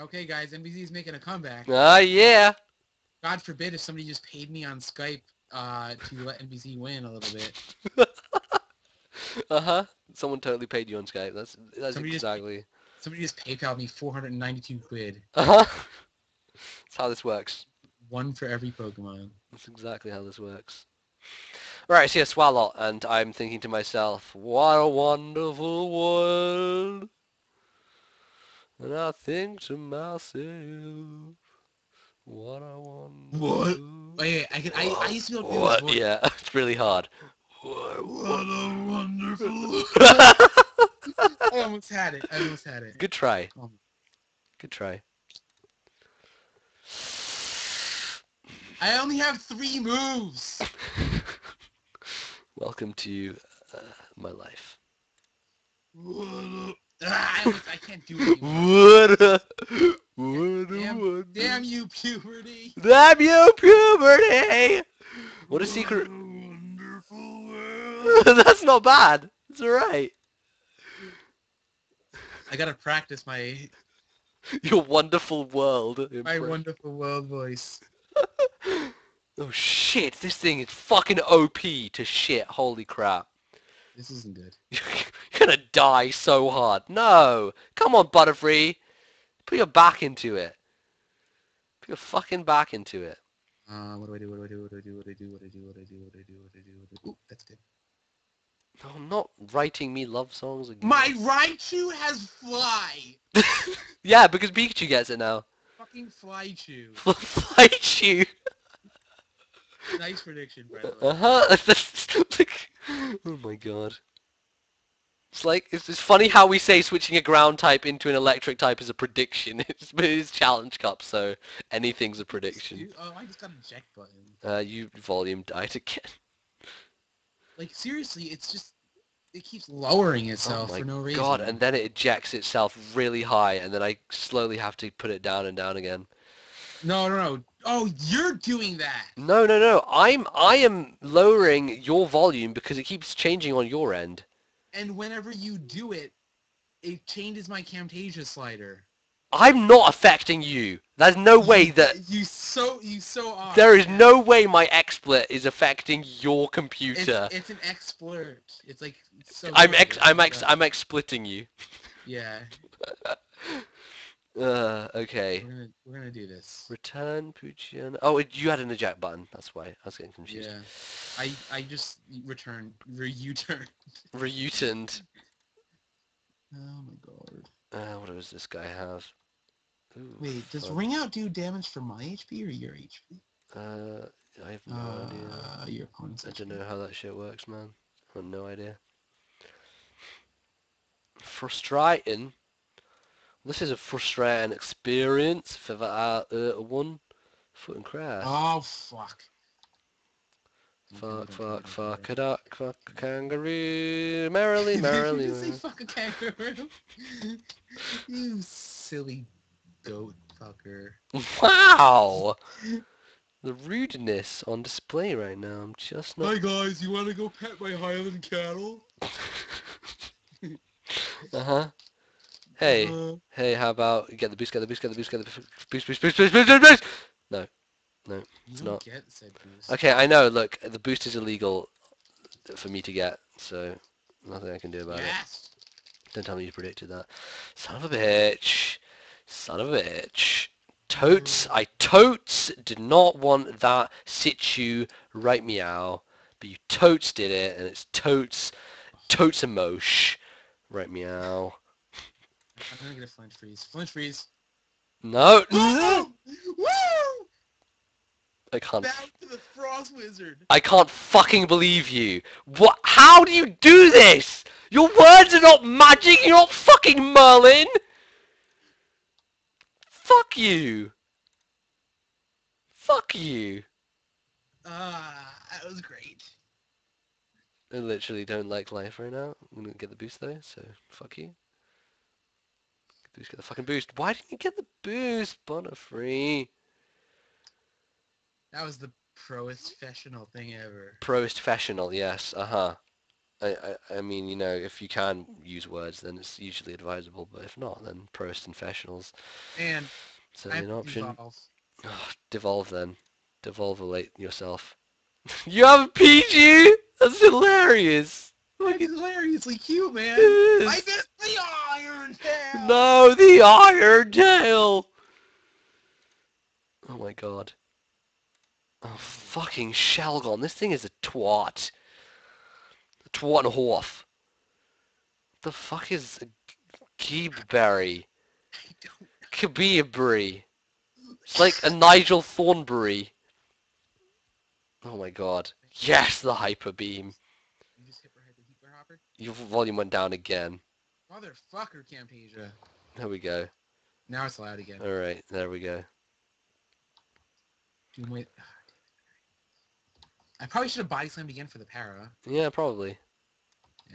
Okay, guys, NBZ's making a comeback. Yeah. God forbid if somebody just paid me on Skype to let NBZ win a little bit. Someone totally paid you on Skype. That's exactly. Somebody just PayPal'd me 492 quid. That's how this works. One for every Pokemon. That's exactly how this works. Right, I see a Swalot, and I'm thinking to myself, what a wonderful world. And I think to myself, what a wonderful... What? Wait, I used to be able to do this voice. Yeah, it's really hard. What a wonderful... I almost had it. Good try. Good try. I only have 3 moves! Welcome to my life. I can't do it anymore. Damn you, puberty! Damn you, puberty! What a secret... wonderful world! That's not bad. It's alright. I gotta practice my... Your wonderful world. My wonderful world voice. Oh shit, this thing is fucking OP to shit, holy crap. This isn't good. You're gonna die so hard. No! Come on, Butterfree! Put your back into it. Put your fucking back into it. What do I do? Ooh, that's good. No, I'm not writing me love songs again. My Raichu has fly! Yeah, because Pikachu gets it now. Fucking Flychu. Flychu! Nice prediction, Brad. Oh my god. It's like, it's funny how we say switching a ground type into an electric type is a prediction. It's Challenge Cup, so anything's a prediction. I just got an eject button. You volume died again. Like, seriously, it's just... It keeps lowering itself for no reason. Oh my god, and then it ejects itself really high, and then I slowly have to put it down and down again. No, Oh, you're doing that. No, no, no. I am lowering your volume because it keeps changing on your end. And whenever you do it, it changes my Camtasia slider. I'm not affecting you. There's no way that you so are. There is no way my XSplit is affecting your computer. It's an XSplit. It's like it's so. I'm XSplitting you. Yeah. Okay. We're gonna do this. Return Puchian. Oh, you had an eject button. That's why I was getting confused. Yeah. I just returned. Reuturned. Reuturned. Oh my god. What does this guy have? Ooh, wait, does Ring Out do damage for my HP or your HP? I have no idea. Your opponent's. I don't know how that shit works, man. I have no idea. Frustrating. This is a frustrating experience for that one. Fucking crap. Oh, fuck. Fuck a duck, fuck a kangaroo, merrily, merrily. Did you say fuck a kangaroo? You silly goat fucker. Wow! The rudeness on display right now, I'm just not... Hi guys, you wanna go pet my Highland cattle? Uh-huh. Hey, hey, how about get the boost, get the boost, get the boost, get the boost, boost. No, no, it's not. Okay, I know, look, the boost is illegal for me to get, so nothing I can do about it. Don't tell me you predicted that. Son of a bitch. Son of a bitch. Totes, I totes did not want that situ right meow, but you totes did it, and it's totes, totes a mosh right meow. I'm gonna get a flinch freeze. Flinch freeze! No! Woo! Woo! I can't. Back to the Frost Wizard! I can't fucking believe you! What? How do you do this? Your words are not magic, you're not fucking Merlin! Fuck you! Fuck you! That was great. I literally don't like life right now. I'm gonna get the boost though, so fuck you. Boost, get the fucking boost. Why didn't you get the boost, Bonifree? That was the proest fashional thing ever. Proest fashional, yes. Uh-huh. I mean, you know, if you can use words, then it's usually advisable. But if not, then proest and fashionals. And certainly an option. Devolve. Oh, devolve then. Devolve yourself. You have a PG? That's hilarious. That's hilariously cute, man. I missed the Iron Tail! No, the Iron Tail! Oh my god. Oh, fucking Shelgon. This thing is a twat. A twat and a horf. What the fuck is a Geebberry? I don't know. Kabirberry. It's like a Nigel Thornberry. Oh my god. Yes, the Hyper Beam. Your volume went down again. Motherfucker, Camtasia. There we go. Now it's loud again. Alright, there we go. Dude, wait. I probably should have body slammed again for the para. Yeah, probably.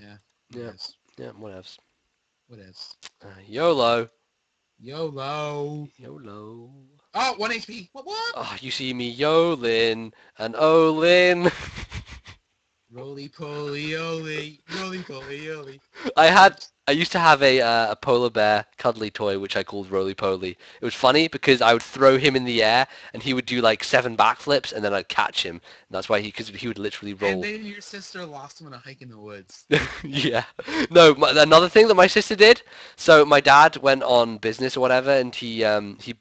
Yeah. Yeah. Yeah, whatevs. Whatevs. YOLO. YOLO. YOLO. Oh, 1 HP. What? Oh, you see me YOLIN and OLIN. Roly poly oly, roly poly oly. I used to have a polar bear cuddly toy which I called Roly Poly. It was funny because I would throw him in the air and he would do like 7 backflips and then I'd catch him. And that's why he would literally roll. And then your sister lost him on a hike in the woods. Yeah. No, another thing that my sister did. So my dad went on business or whatever and he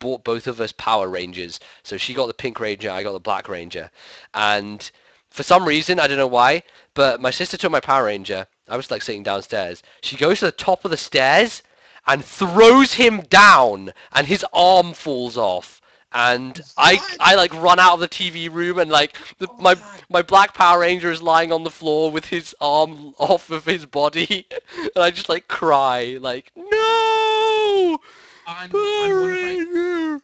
bought both of us Power Rangers. So she got the Pink Ranger, I got the Black Ranger, and. For some reason, I don't know why, but my sister took my Power Ranger. I was like sitting downstairs. She goes to the top of the stairs and throws him down and his arm falls off. And I like run out of the TV room and like my black Power Ranger is lying on the floor with his arm off of his body. And I just like cry like, no! Power Ranger!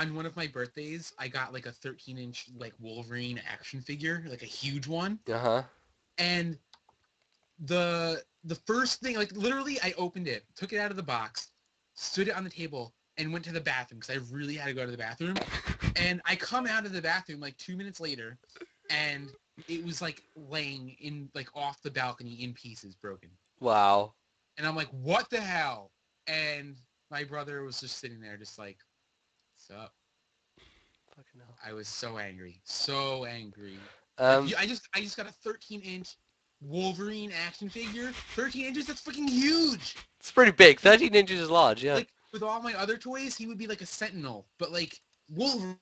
On one of my birthdays, I got like a 13-inch like Wolverine action figure, like a huge one. Uh-huh. And the first thing, like literally, I opened it, took it out of the box, stood it on the table, and went to the bathroom because I really had to go to the bathroom. And I come out of the bathroom like 2 minutes later, and it was like laying in like off the balcony in pieces, broken. Wow. And I'm like, what the hell? And my brother was just sitting there, just like, what's up? Fucking hell. I was so angry, so angry. I just got a 13-inch Wolverine action figure. 13 inches? That's freaking huge. It's pretty big. 13 inches is large, yeah. Like, with all my other toys, he would be like a sentinel, but like Wolverine.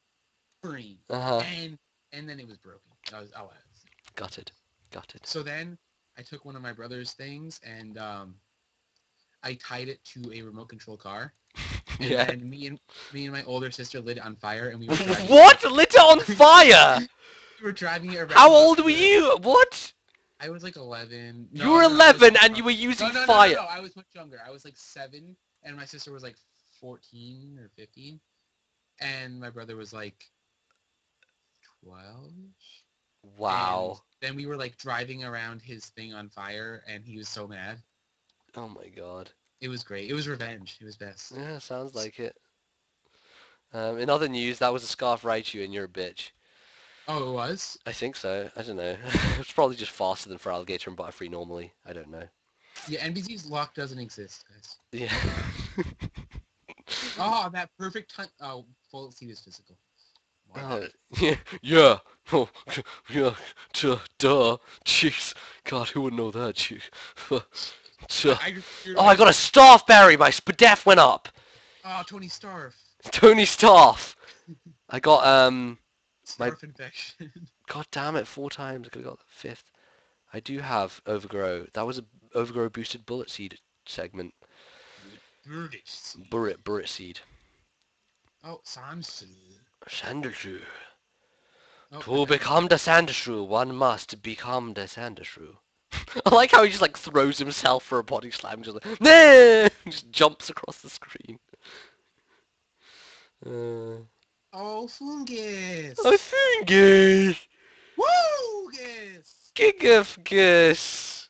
Uh-huh. And then it was broken. I was gutted. So then I took one of my brother's things and I tied it to a remote control car. And yeah. Then me and my older sister lit it on fire, and we were driving. What? Lit it on fire? We were driving it around. How old were you? What? I was like 11. No, you were 11 and you were using fire. No, I was much younger. I was like 7 and my sister was like 14 or 15 and my brother was like 12. Wow. And then we were like driving around his thing on fire and he was so mad. Oh my god. It was great. It was revenge. It was best. Yeah, sounds like it. In other news, that was a scarf Raichu and you're a bitch. Oh, it was? I think so. I don't know. It's probably just faster than for Alligator and Butterfree normally. I don't know. Yeah, NBZ's lock doesn't exist, guys. Yeah. Oh, that perfect hunt. Oh, full seat is physical. Wow. Yeah. Oh, yeah. Duh. Jeez. God, who would know that? Jeez. I got a Starf berry. My Spadef went up. Oh, Tony Starf. I got, Starf infection. God damn it, 4 times. I could have got the 5th. I do have Overgrow. That was a Overgrow boosted Bullet Seed segment. Burrit Seed. Oh, Sandshrew. Oh, to become the Sandshrew, one must become the Sandshrew. I like how he just like throws himself for a body slam, just like, nah! Just jumps across the screen. Oh, Fungus! Oh, Fungus! Woogus! Gigafungus!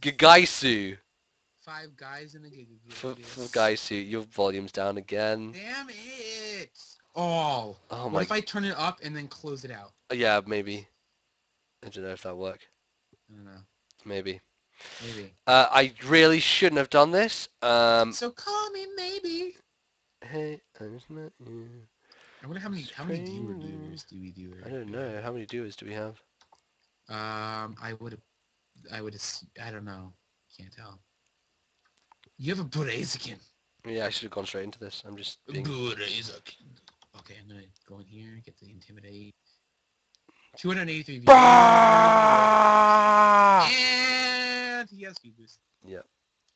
Gigaisu! 5 guys in a Gigafungus. Gigaisu, your volume's down again. Damn it! Oh! Oh my... What if I turn it up and then close it out? Yeah, maybe. I don't know if that'll work. I don't know. Maybe. I really shouldn't have done this. So call me maybe. Hey, I'm just not you. I wonder how many doers do we do? I don't know. How many doers do we have? I don't know. Can't tell. You have a Buddhazikin. Yeah, I should have gone straight into this. I'm just being... Buddhazikin. Okay, I'm gonna go in here and get the intimidate. 283 views. And he has speed boost. Yep.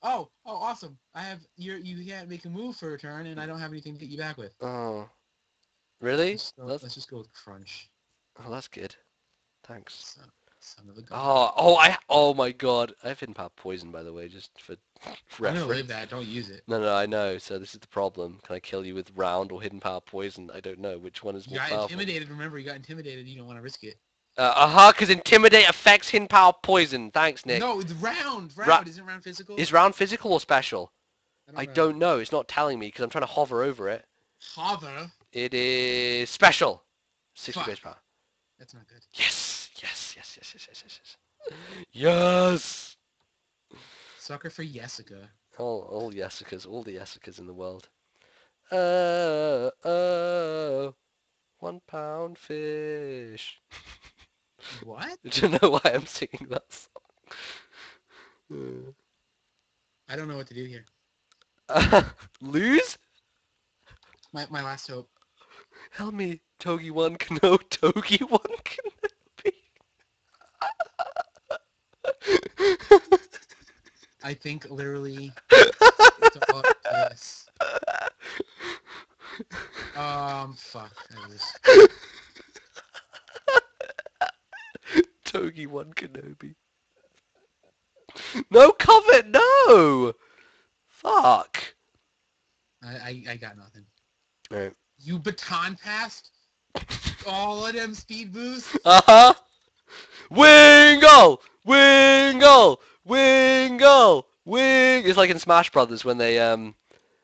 Oh, awesome. I have you can't make a move for a turn, and I don't have anything to get you back with. Oh. Really? Let's just go with Crunch. Oh, that's good. Thanks. Son of a gun. Oh my god. I've hidden power poison, by the way, just for reference. No, leave that. Don't use it. No, I know. So this is the problem. Can I kill you with round or hidden power poison? I don't know. Which one is more powerful? You got intimidated. You don't want to risk it. Because intimidate affects hidden power poison. Thanks, Nick. No, it's round. Isn't round physical? Is round physical or special? I don't know. It's not telling me because I'm trying to hover over it. Hover? It is special. 60 base power. That's not good. Yes! Sucker for Jessica. All Jessicas. All the Jessicas in the world. £1 fish. What? I don't know why I'm singing that song. I don't know what to do here. Lose? My last hope. Help me, Togi One Kenobi. I think literally it's all this. Fuck. Togi One Kenobi. No covet, no! Fuck. I got nothing. Alright. You baton passed all of them speed boosts? Uh-huh. Wingull! It's like in Smash Brothers when they,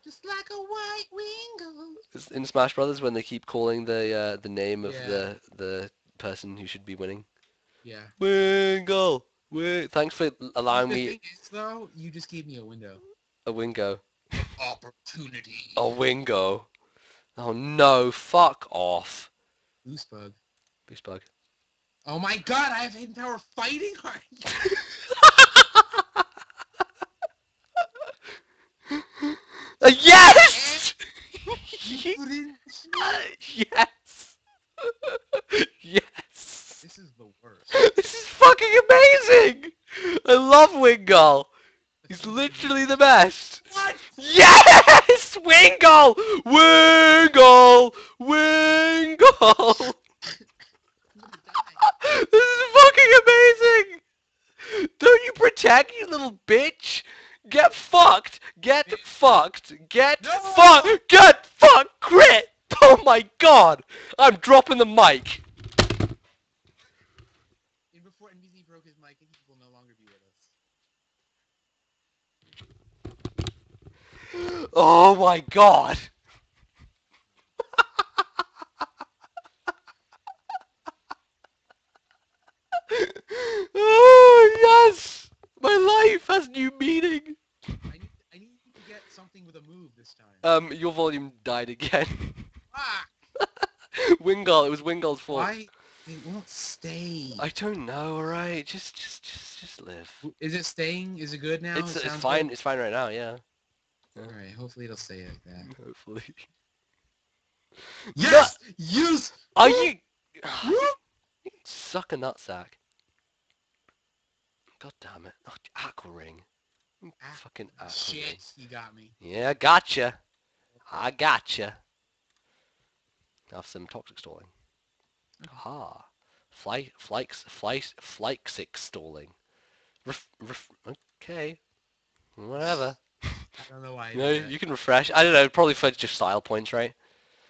just like a white Wingull. in Smash Brothers when they keep calling the name of the person who should be winning. Yeah. Wingull. Thanks for allowing me. The thing is, though, you just gave me a window. A wingo. Opportunity. A wingo. Oh no! Fuck off. Boostbug. Boostbug. Oh my god! I have hidden power fighting hard. Yes! Yes! Yes! This is the worst. This is fucking amazing! I love Wingull! He's literally the best! What? Yes! Wingull! Wingull! Wingull! This is fucking amazing! Don't you protect, you little bitch! Get fucked! Get fucked! Get fucked! Get fucked! Crit! Oh my god! I'm dropping the mic! And before Nbz broke his mic, he will no longer be with us. Oh my god! Oh yes! My life has new meaning! I need to get something with a move this time. Your volume died again. Ah! Wingull, it was Wingull's fault. Why? It won't stay. I don't know, alright? Just live. Is it staying? Is it good now? It's fine, good? It's fine right now, yeah. Alright, hopefully it'll stay like that. Hopefully. Yes! Use! Are you... You suck a nutsack. God damn it! Oh, aqua ring, fucking aqua shit! Ring. You got me. Yeah, gotcha. I gotcha. Have some toxic stalling. Aha! Flyxic stalling. Okay, whatever. I don't know why. No, you can refresh. I don't know. Probably for just style points, right?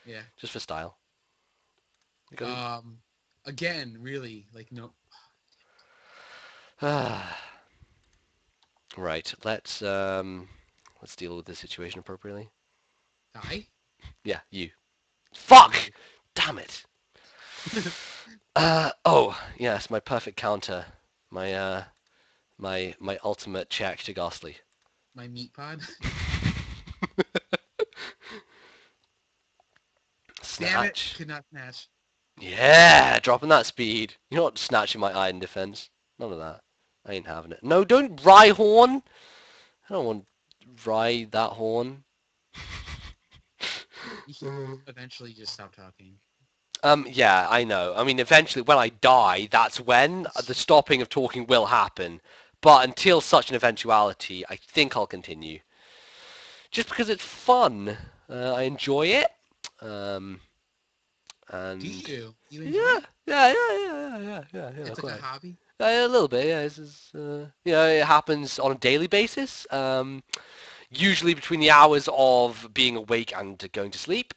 Yeah. Just for style. Again, really, like no. Right, let's deal with this situation appropriately. I? Yeah, you. Fuck! Damn it! Oh, yes, my perfect counter. My ultimate check to Ghastly. My meat pod? Snatch. Damn it, could not snatch. Yeah, dropping that speed. You're not snatching my iron defense. None of that. I ain't having it. No, don't rye horn! I don't want to rye that horn. You can eventually just stop talking. Yeah, I know. I mean, eventually, when I die, that's when the stopping of talking will happen. But until such an eventuality, I think I'll continue. Just because it's fun. I enjoy it. And... Do you? You enjoy it? Yeah. It's like a hobby? A little bit, yeah. This is, you know, it happens on a daily basis, usually between the hours of being awake and going to sleep.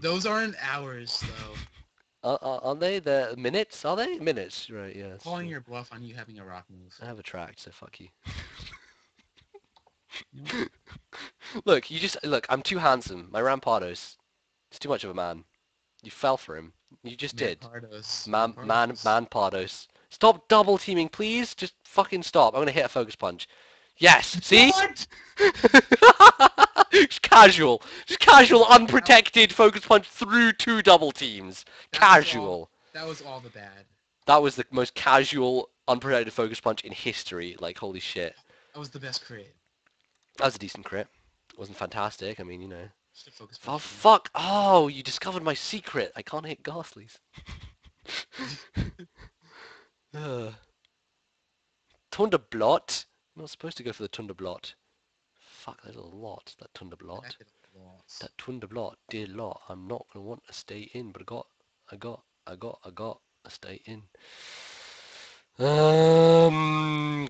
Those aren't hours, though. Aren't they? They're minutes, are they? Minutes, right, yeah. Calling your bluff on you having a rock move. I have a track, so fuck you. Look, look, I'm too handsome. My Rampardos. It's too much of a man. You fell for him. You just did. Man Pardos. Stop double teaming, please. Just fucking stop. I'm gonna hit a focus punch. Yes. See? Just casual, unprotected focus punch through two double teams. Casual. That was all the bad. That was the most casual, unprotected focus punch in history. Like, holy shit. That was the best crit. That was a decent crit. It wasn't fantastic. I mean, you know. Oh fuck! Oh, you discovered my secret! I can't hit Ghastlies. Thunderblot? I'm not supposed to go for the Thunderblot. Fuck, that is a lot, that Thunderblot. That Thunderblot, dear lot, I'm not gonna want to stay in, but I got to stay in.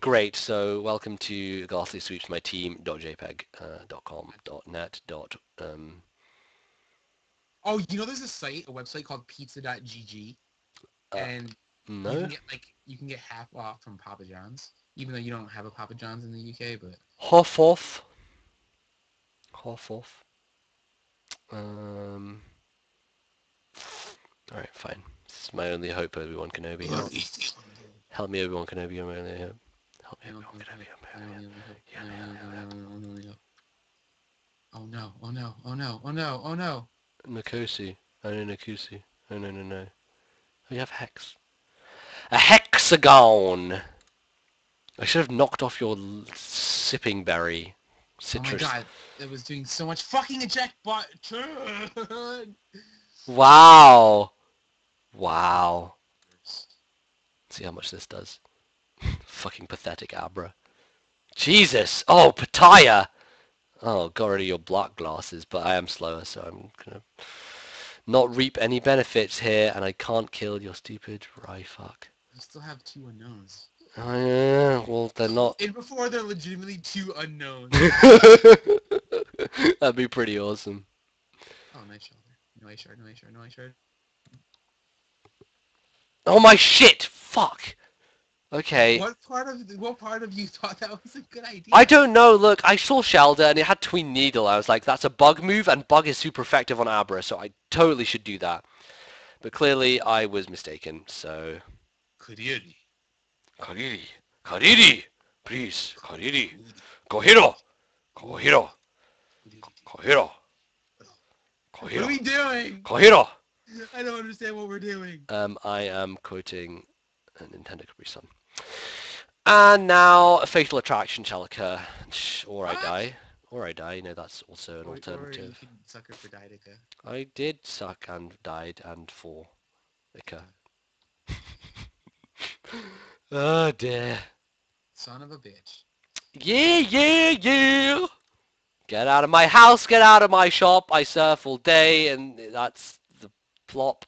Great, so welcome to Ghastly Sweeps, my team, .jpeg.com.net. Oh, you know there's a website called pizza.gg, and no? you can get half off from Papa John's, even though you don't have a Papa John's in the UK, but... Half off. All right, fine. This is my only hope, Obi Wan Kenobi. Help me, Obi Wan Kenobi. I'm only hope. Help me, Obi Wan Kenobi. I'm only hope. Oh no! Oh no! Oh no! Oh no! Oh no! Nakosi. Oh no, Nakosi. Oh no, no, no. We have Hex. A hexagon. I should have knocked off your sipping berry. Citrus. Oh my god, it was doing so much fucking eject button. Wow. Wow. See how much this does. Fucking pathetic Abra. Jesus! Oh, Pattaya! Oh, got rid of your block glasses, but I am slower, so I'm gonna not reap any benefits here, and I can't kill your stupid Ryfuck. You still have two unknowns. Yeah, well, they're not... And before, they're legitimately two unknowns. That'd be pretty awesome. Oh, nice shoulder. No ice shard, no ice shard, no ice shard. Oh my shit! Fuck! Okay. What part of you thought that was a good idea? I don't know. Look, I saw Shelder and it had Tween Needle. I was like, that's a bug move, and bug is super effective on Abra, so I totally should do that. But clearly, I was mistaken. So. Kariri, Kariri, Kariri, please, Kariri, Kohiro, Kohiro, Kohiro, Kohiro. What are we doing? Kohiro. I don't understand what we're doing. I am quoting a Nintendo Capri Sun. And now a fatal attraction shall occur, or I die, you know, that's also an alternative. Or you can sucker for died Ica. I did suck and died and for Ica. Oh dear. Son of a bitch. Yeah, yeah, yeah! Get out of my house, get out of my shop, I surf all day, and that's the plop.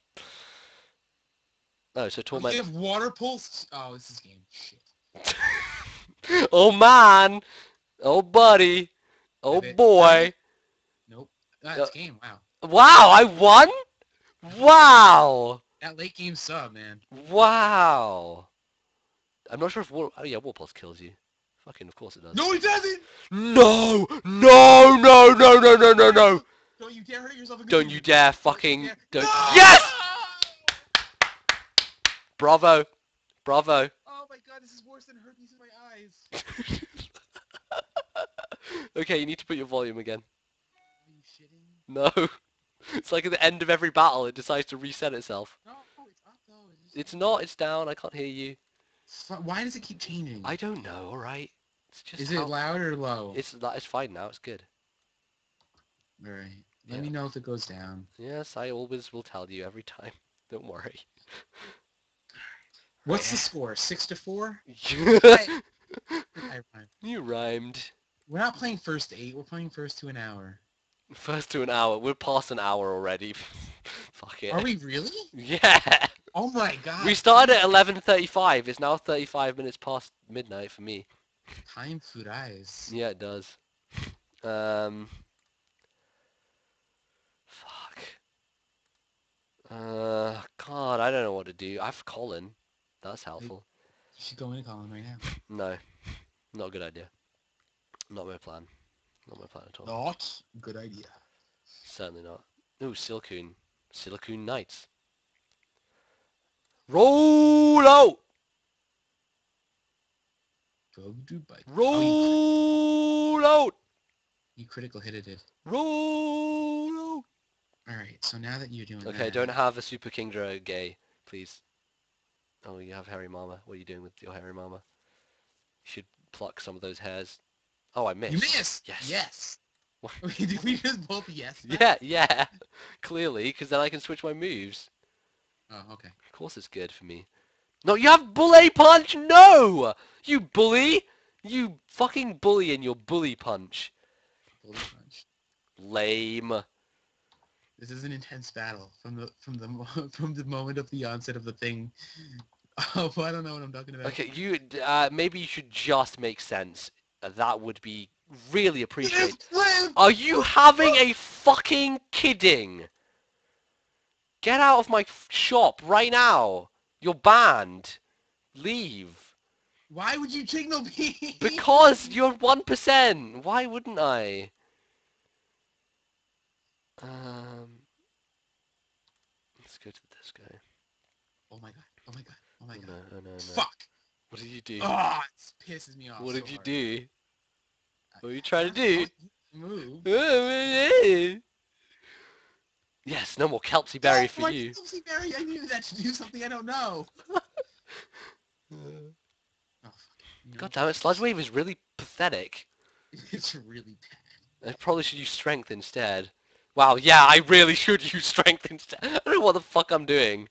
Oh, so torment. You have water pulse? Oh, this is game shit. Oh man, oh buddy, oh boy. Nope, that's game. Wow. Wow, I won. Wow. That late game sub, man. Wow. I'm not sure if water. Oh yeah, water pulse kills you. Fucking, of course it does. No, it doesn't. No, no, no, no, no, no, no, no. Don't you dare hurt yourself again. Don't you dare fucking. Don't. No! Yes. Bravo! Bravo! Oh my god, this is worse than herpes in my eyes! Okay, you need to put your volume again. Are you shitting? No. It's like at the end of every battle, it decides to reset itself. No, it's up though. It's not, it's down, I can't hear you. So why does it keep changing? I don't know, alright? It's just. Is it loud or low? It's fine now, it's good. Alright. Let me know if it goes down. Yes, I always will tell you every time. Don't worry. What's the score? 6-4? I rhymed. You rhymed. We're not playing first 8. We're playing first to an hour. First to an hour. We're past an hour already. Fuck it. Are we really? Yeah. Oh my god. We started at 11:35. It's now 35 minutes past midnight for me. Time flies. Yeah, it does. Fuck. God, I don't know what to do. I have Colin. That's helpful. You should go into Colin right now. No. Not a good idea. Not my plan. Not my plan at all. Not a good idea. Certainly not. Ooh, Silcoon. Silcoon Knights. Roll out! Go do bike. Roll out! You critical hitted it. Roll out! Alright, so now that you're doing that... Okay, don't have a Super Kingdra gay, please. Oh, you have hairy mama. What are you doing with your hairy mama? You should pluck some of those hairs. Oh, I missed. You missed! Yes. Yes. What? Did we just both yes? Yeah, yeah. Clearly, because then I can switch my moves. Oh, okay. Of course it's good for me. No, you have bully punch! No! You bully! You fucking bully in your bully punch. Bully punch. Lame. This is an intense battle from the moment of the onset of the thing. Oh, I don't know what I'm talking about. Okay, you maybe you should just make sense. That would be really appreciated. Are you having a fucking kidding? Get out of my shop right now. You're banned. Leave. Why would you signal me? Because you're 1%. Why wouldn't I? Let's go to this guy. Oh my god, oh my god, oh my god. No, no, no. Fuck! What did you do? Oh, it pisses me off. What did you do? What are you trying to do? Move. Yes, no more Kelpsy Berry for you. Kelpsy Berry, I knew that should do something I don't know. God damn it, Sludgewave is really pathetic. It's really bad. I probably should use Strength instead. Wow, yeah, I really should use Strength instead. I don't know what the fuck I'm doing.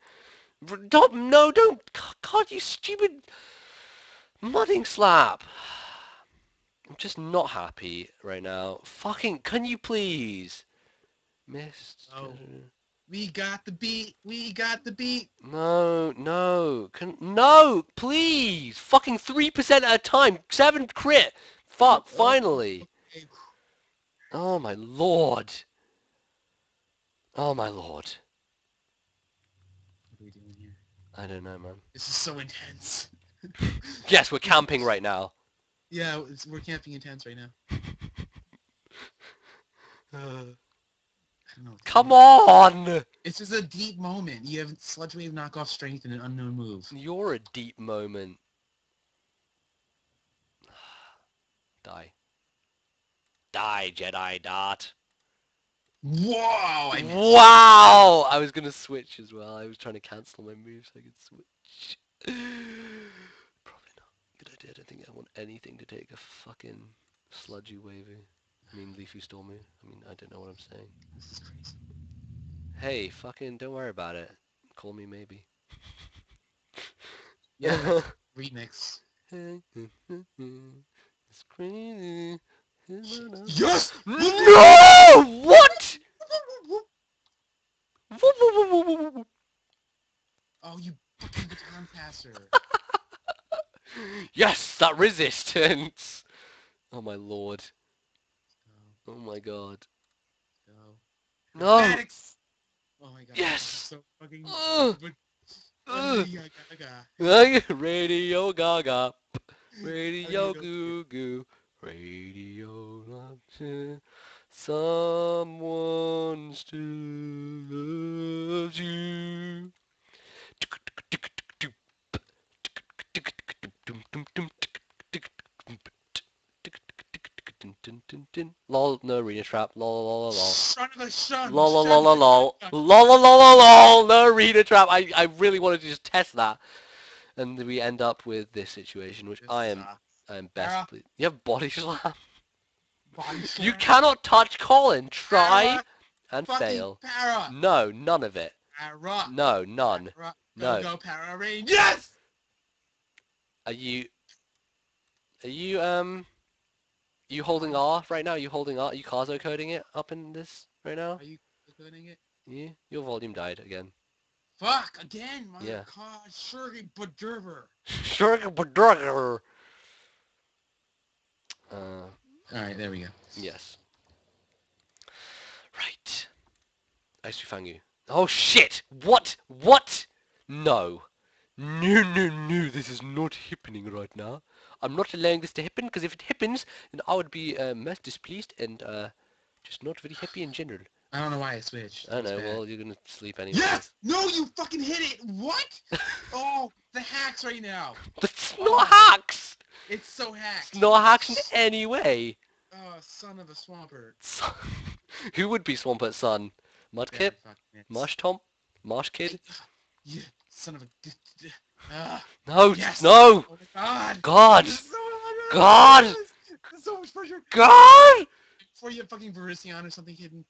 Don't, God, you stupid mudding slap. I'm just not happy right now. Fucking, can you please? Missed. Oh. We got the beat. We got the beat. No, no. No, please. Fucking 3% at a time. 7 crit. Fuck, finally. Okay. Oh, my lord. Oh, my lord. What are we doing here? I don't know, man. This is so intense. Yes, we're camping right now. Yeah, we're camping intense right now. Come on! It's just a deep moment. You have Sludge Wave, knock off Strength, and an unknown move. You're a deep moment. Die. Die, Jedi Dart. Wow! Wow! I was gonna switch as well. I was trying to cancel my move so I could switch. Probably not a good idea. I don't think I want anything to take a fucking Sludgy Wavy. I mean, Leafy Stormy. I mean, I don't know what I'm saying. This is crazy. Hey, fucking, don't worry about it. Call me maybe. Yeah, remix. It's crazy. Yes! No! What? Oh, you fucking baton passer. Yes, that resistance. Oh my lord. Oh my god. No. Acrobatics. Oh my god. Yes. So fucking. Radio Gaga. Radio Goo Goo. Radio Gaga. Someone still loves you. Lol, no arena trap. Lol, lol, lol. Son of a son. Lol, lol, lol, lol. Lol, lol, lol, lol. No arena trap. I really wanted to just test that, and we end up with this situation, which I am best pleased. You have body slam. Body slam. You cannot touch Colin. Try and fail. Para. No, none of it. Para. No, none. Para. No. Go Para Range. Yes. Are you? You holding R right now? You holding R? Are you Kazo coding it up in this right now? Are you coding it? Yeah. Your volume died again. Fuck! Again! My god! Shurgi Badurver! Shurgi Badurver! Alright, there we go. Yes. Right. Aisufangu. Oh shit! What? What? No. No, no, no. This is not happening right now. I'm not allowing this to happen, because if it happens, then I would be most displeased and just not very happy in general. I don't know why I switched. I know, well, you're going to sleep anyway. Yes! No, you fucking hit it! What? Oh, the hacks right now. It's not hacks! It's so hacks. It's not hacks in any way. Oh, son of a Swampert. Who would be Swampert's son? Mudkip? Marsh Tomp? Marsh Kid? Yeah, son of a... no! Yes. No! Oh god! God! So god! There's so much pressure! God! Before you have fucking Virizion or something hidden.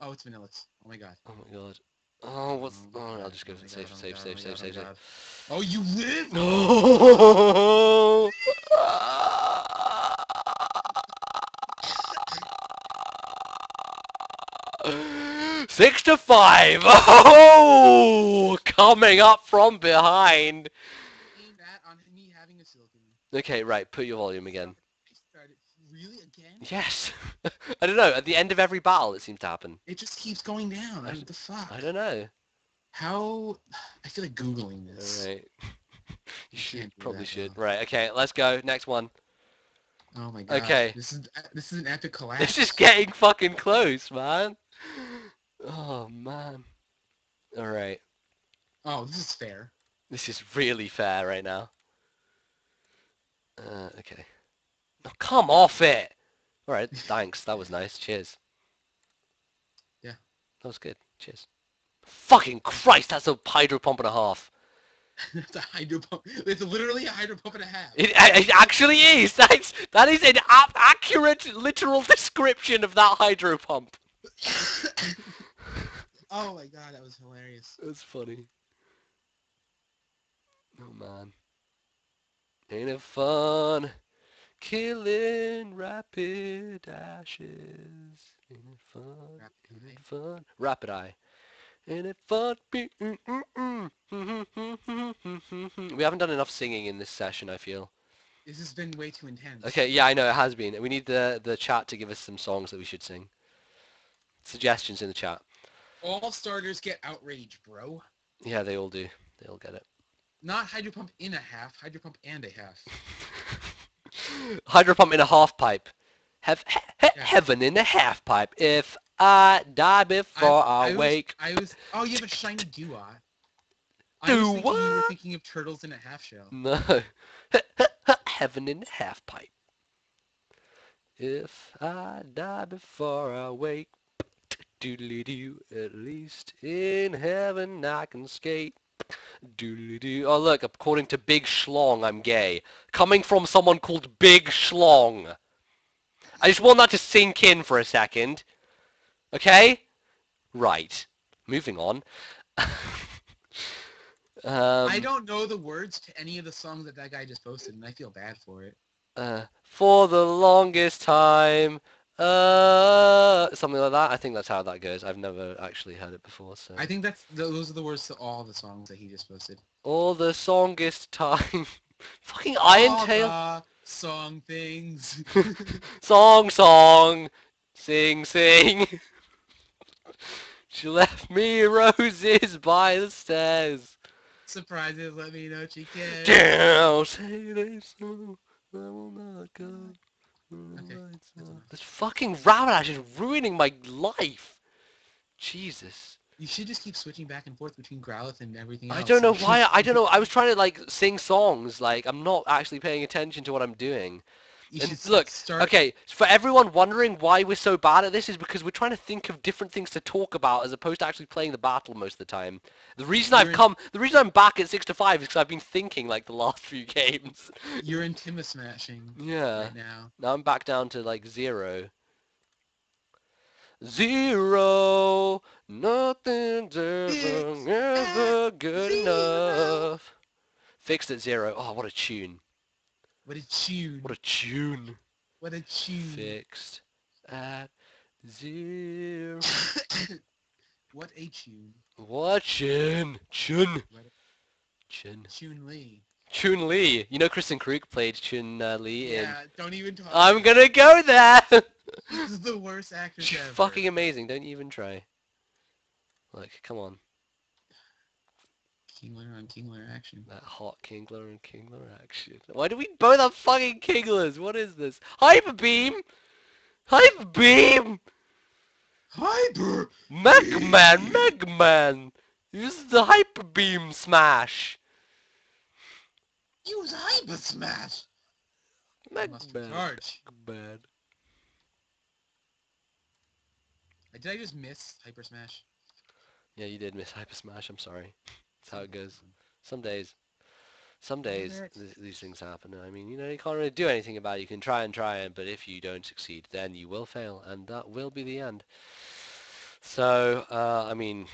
Oh, it's Vanillix. Oh my god. Oh my god. Oh, what's... Oh, I'll just go for save. Oh, you live? No! No! 6-5! Oh! Coming up from behind! Okay, right, put your volume again. Really, again? Yes. I don't know, at the end of every battle it seems to happen. It just keeps going down. I mean, the fuck? I don't know. How... I feel like Googling this. Alright. You should, probably should. Right, okay, let's go. Next one. Oh my god. Okay. This is an epic collapse. It's just getting fucking close, man. Oh, man. Alright. Oh, this is fair. This is really fair right now. Okay. Oh, come off it! Alright, thanks. That was nice. Cheers. Yeah. That was good. Cheers. Fucking Christ, that's a hydro pump and a half. That's a hydro pump. It's literally a hydro pump and a half. It actually is. That is an accurate, literal description of that hydro pump. Oh my god, that was hilarious. That's funny. Oh man. Ain't it fun killing rapid ashes? Ain't it fun? Rapid eye. Ain't it fun? We haven't done enough singing in this session, I feel. This has been way too intense. Okay, yeah, I know, it has been. We need the chat to give us some songs that we should sing. Suggestions in the chat. All starters get outrage, bro. Yeah, they all do. They all get it. Not hydro pump in a half, hydro pump and a half. Hydro pump in a half pipe. Heaven in a half pipe. If I die before I wake. Oh, you have a shiny Dewar. I was thinking you were thinking of turtles in a half shell. No. Heaven in a half pipe. If I die before I wake. Doodly doo, at least in heaven I can skate. Doodly doo. Oh look, according to Big Schlong, I'm gay. Coming from someone called Big Schlong. I just want that to sink in for a second. Okay? Right. Moving on. I don't know the words to any of the songs that guy just posted, and I feel bad for it. For the longest time. Something like that. I think that's how that goes. I've never actually heard it before, so... I think those are the words to all the songs that he just posted. All the songest time. Fucking Iron Tail. Song things. Song, song. Sing, sing. She left me roses by the stairs. Surprises, let me know she cares. Damn, say they so, I will not go. Okay. This fucking rabbit ash is ruining my life. Jesus. You should just keep switching back and forth between Growlithe and everything else. I don't know why. I don't know. I was trying to like sing songs. Like I'm not actually paying attention to what I'm doing. Okay, for everyone wondering why we're so bad at this is because we're trying to think of different things to talk about as opposed to actually playing the battle most of the time. The reason I'm back at 6-5 is because I've been thinking like the last few games. You're in timber smashing. Yeah. Right now. Now I'm back down to like zero. Zero. Nothing's ever good enough. Fixed at zero. Oh, what a tune. What a tune. What a tune. What a tune. Fixed at zero. What a tune. What Chun. Chun. Chun. Chun-Li. Chun-Li. You know Kristen Krug played Chun-Li in... Yeah, don't even talk. I'm gonna go there! This is the worst actress ever. Fucking amazing. Don't even try. Like, come on. Kingler on Kingler action. That hot Kingler on Kingler action. Why do we both have fucking Kinglers? What is this? Hyper Beam! Hyper Beam! Hyper! Megman! Megman! Use the Hyper Beam Smash! Use Hyper Smash! Megman! Megman! Did I just miss Hyper Smash? Yeah, you did miss Hyper Smash, I'm sorry. That's how it goes. Some days these things happen. I mean, you know, you can't really do anything about it. You can try, but if you don't succeed, then you will fail, and that will be the end. So, I mean,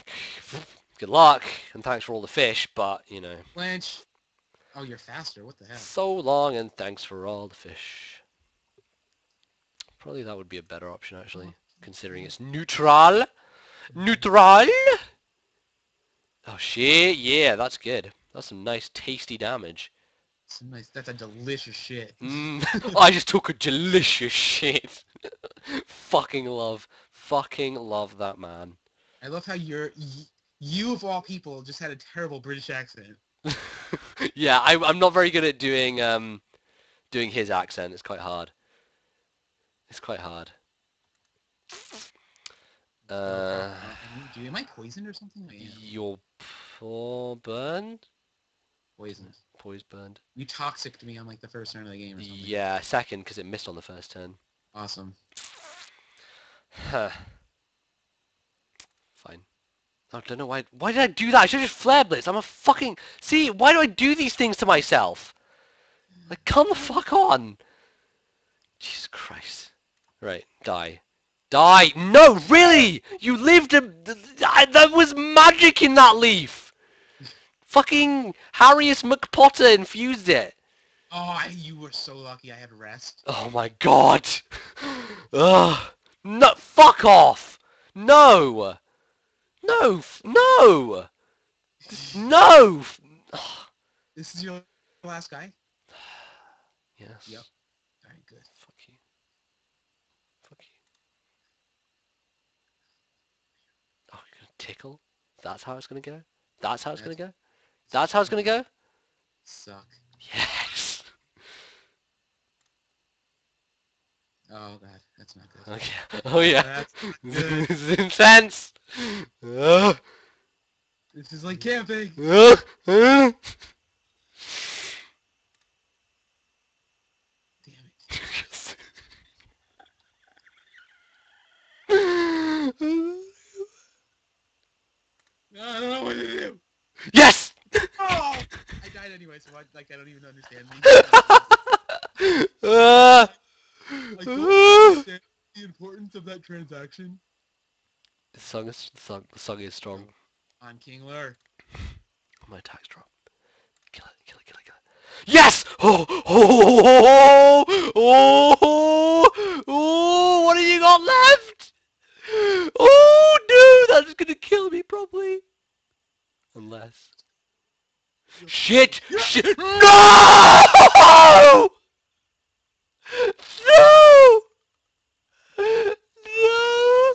good luck, and thanks for all the fish, but, you know. Blanche. Oh, you're faster. What the hell? So long, and thanks for all the fish. Probably that would be a better option, actually, considering it's neutral. Neutral! Oh shit, yeah, that's good. That's some nice tasty damage. That's a delicious shit. I just took a delicious shit. Fucking love that man. I love how you of all people just had a terrible British accent. Yeah, I'm not very good at doing his accent. It's quite hard. Dude, am I poisoned or something? I am. You're burned? Poisonous. Poise burned. You toxicked me on like the first turn of the game or something. Yeah, second, because it missed on the first turn. Awesome. Huh. Fine. I don't know why. Why did I do that? I should have just flare blitz. I'm a fucking. See, why do I do these things to myself? Like, come the fuck on. Jesus Christ. Right, die. Die! No, really! You lived a... There was magic in that leaf! Fucking Harrius McPotter infused it. Oh, you were so lucky I had rest. Oh my god! Ugh! No, fuck off! No! No! No! No! This is your last guy? Yes. Yep. Very good. Tickle? That's how it's gonna go? That's how it's gonna go? That's how it's gonna go? Suck. Yes! Oh god, that's not good. Okay. Oh yeah. This is intense! This is like camping! Damn it. No, I don't know what to do. Yes! Oh! I died anyway, so I don't even understand me. I don't understand the importance of that transaction. The song is strong. On Kingler. My attack's strong. Kill it, kill it, kill it, kill it. Yes! Oh! Oh! Oh! Oh! Oh! Oh! Oh! What have you got left? Oh! That's gonna kill me, probably. Unless... Shit! Shit! No! No! No!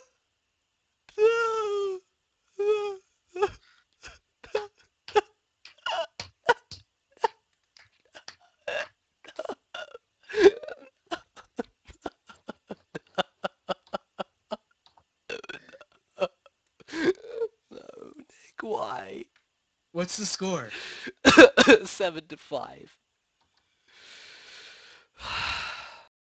No! No! Why? What's the score? 7-5.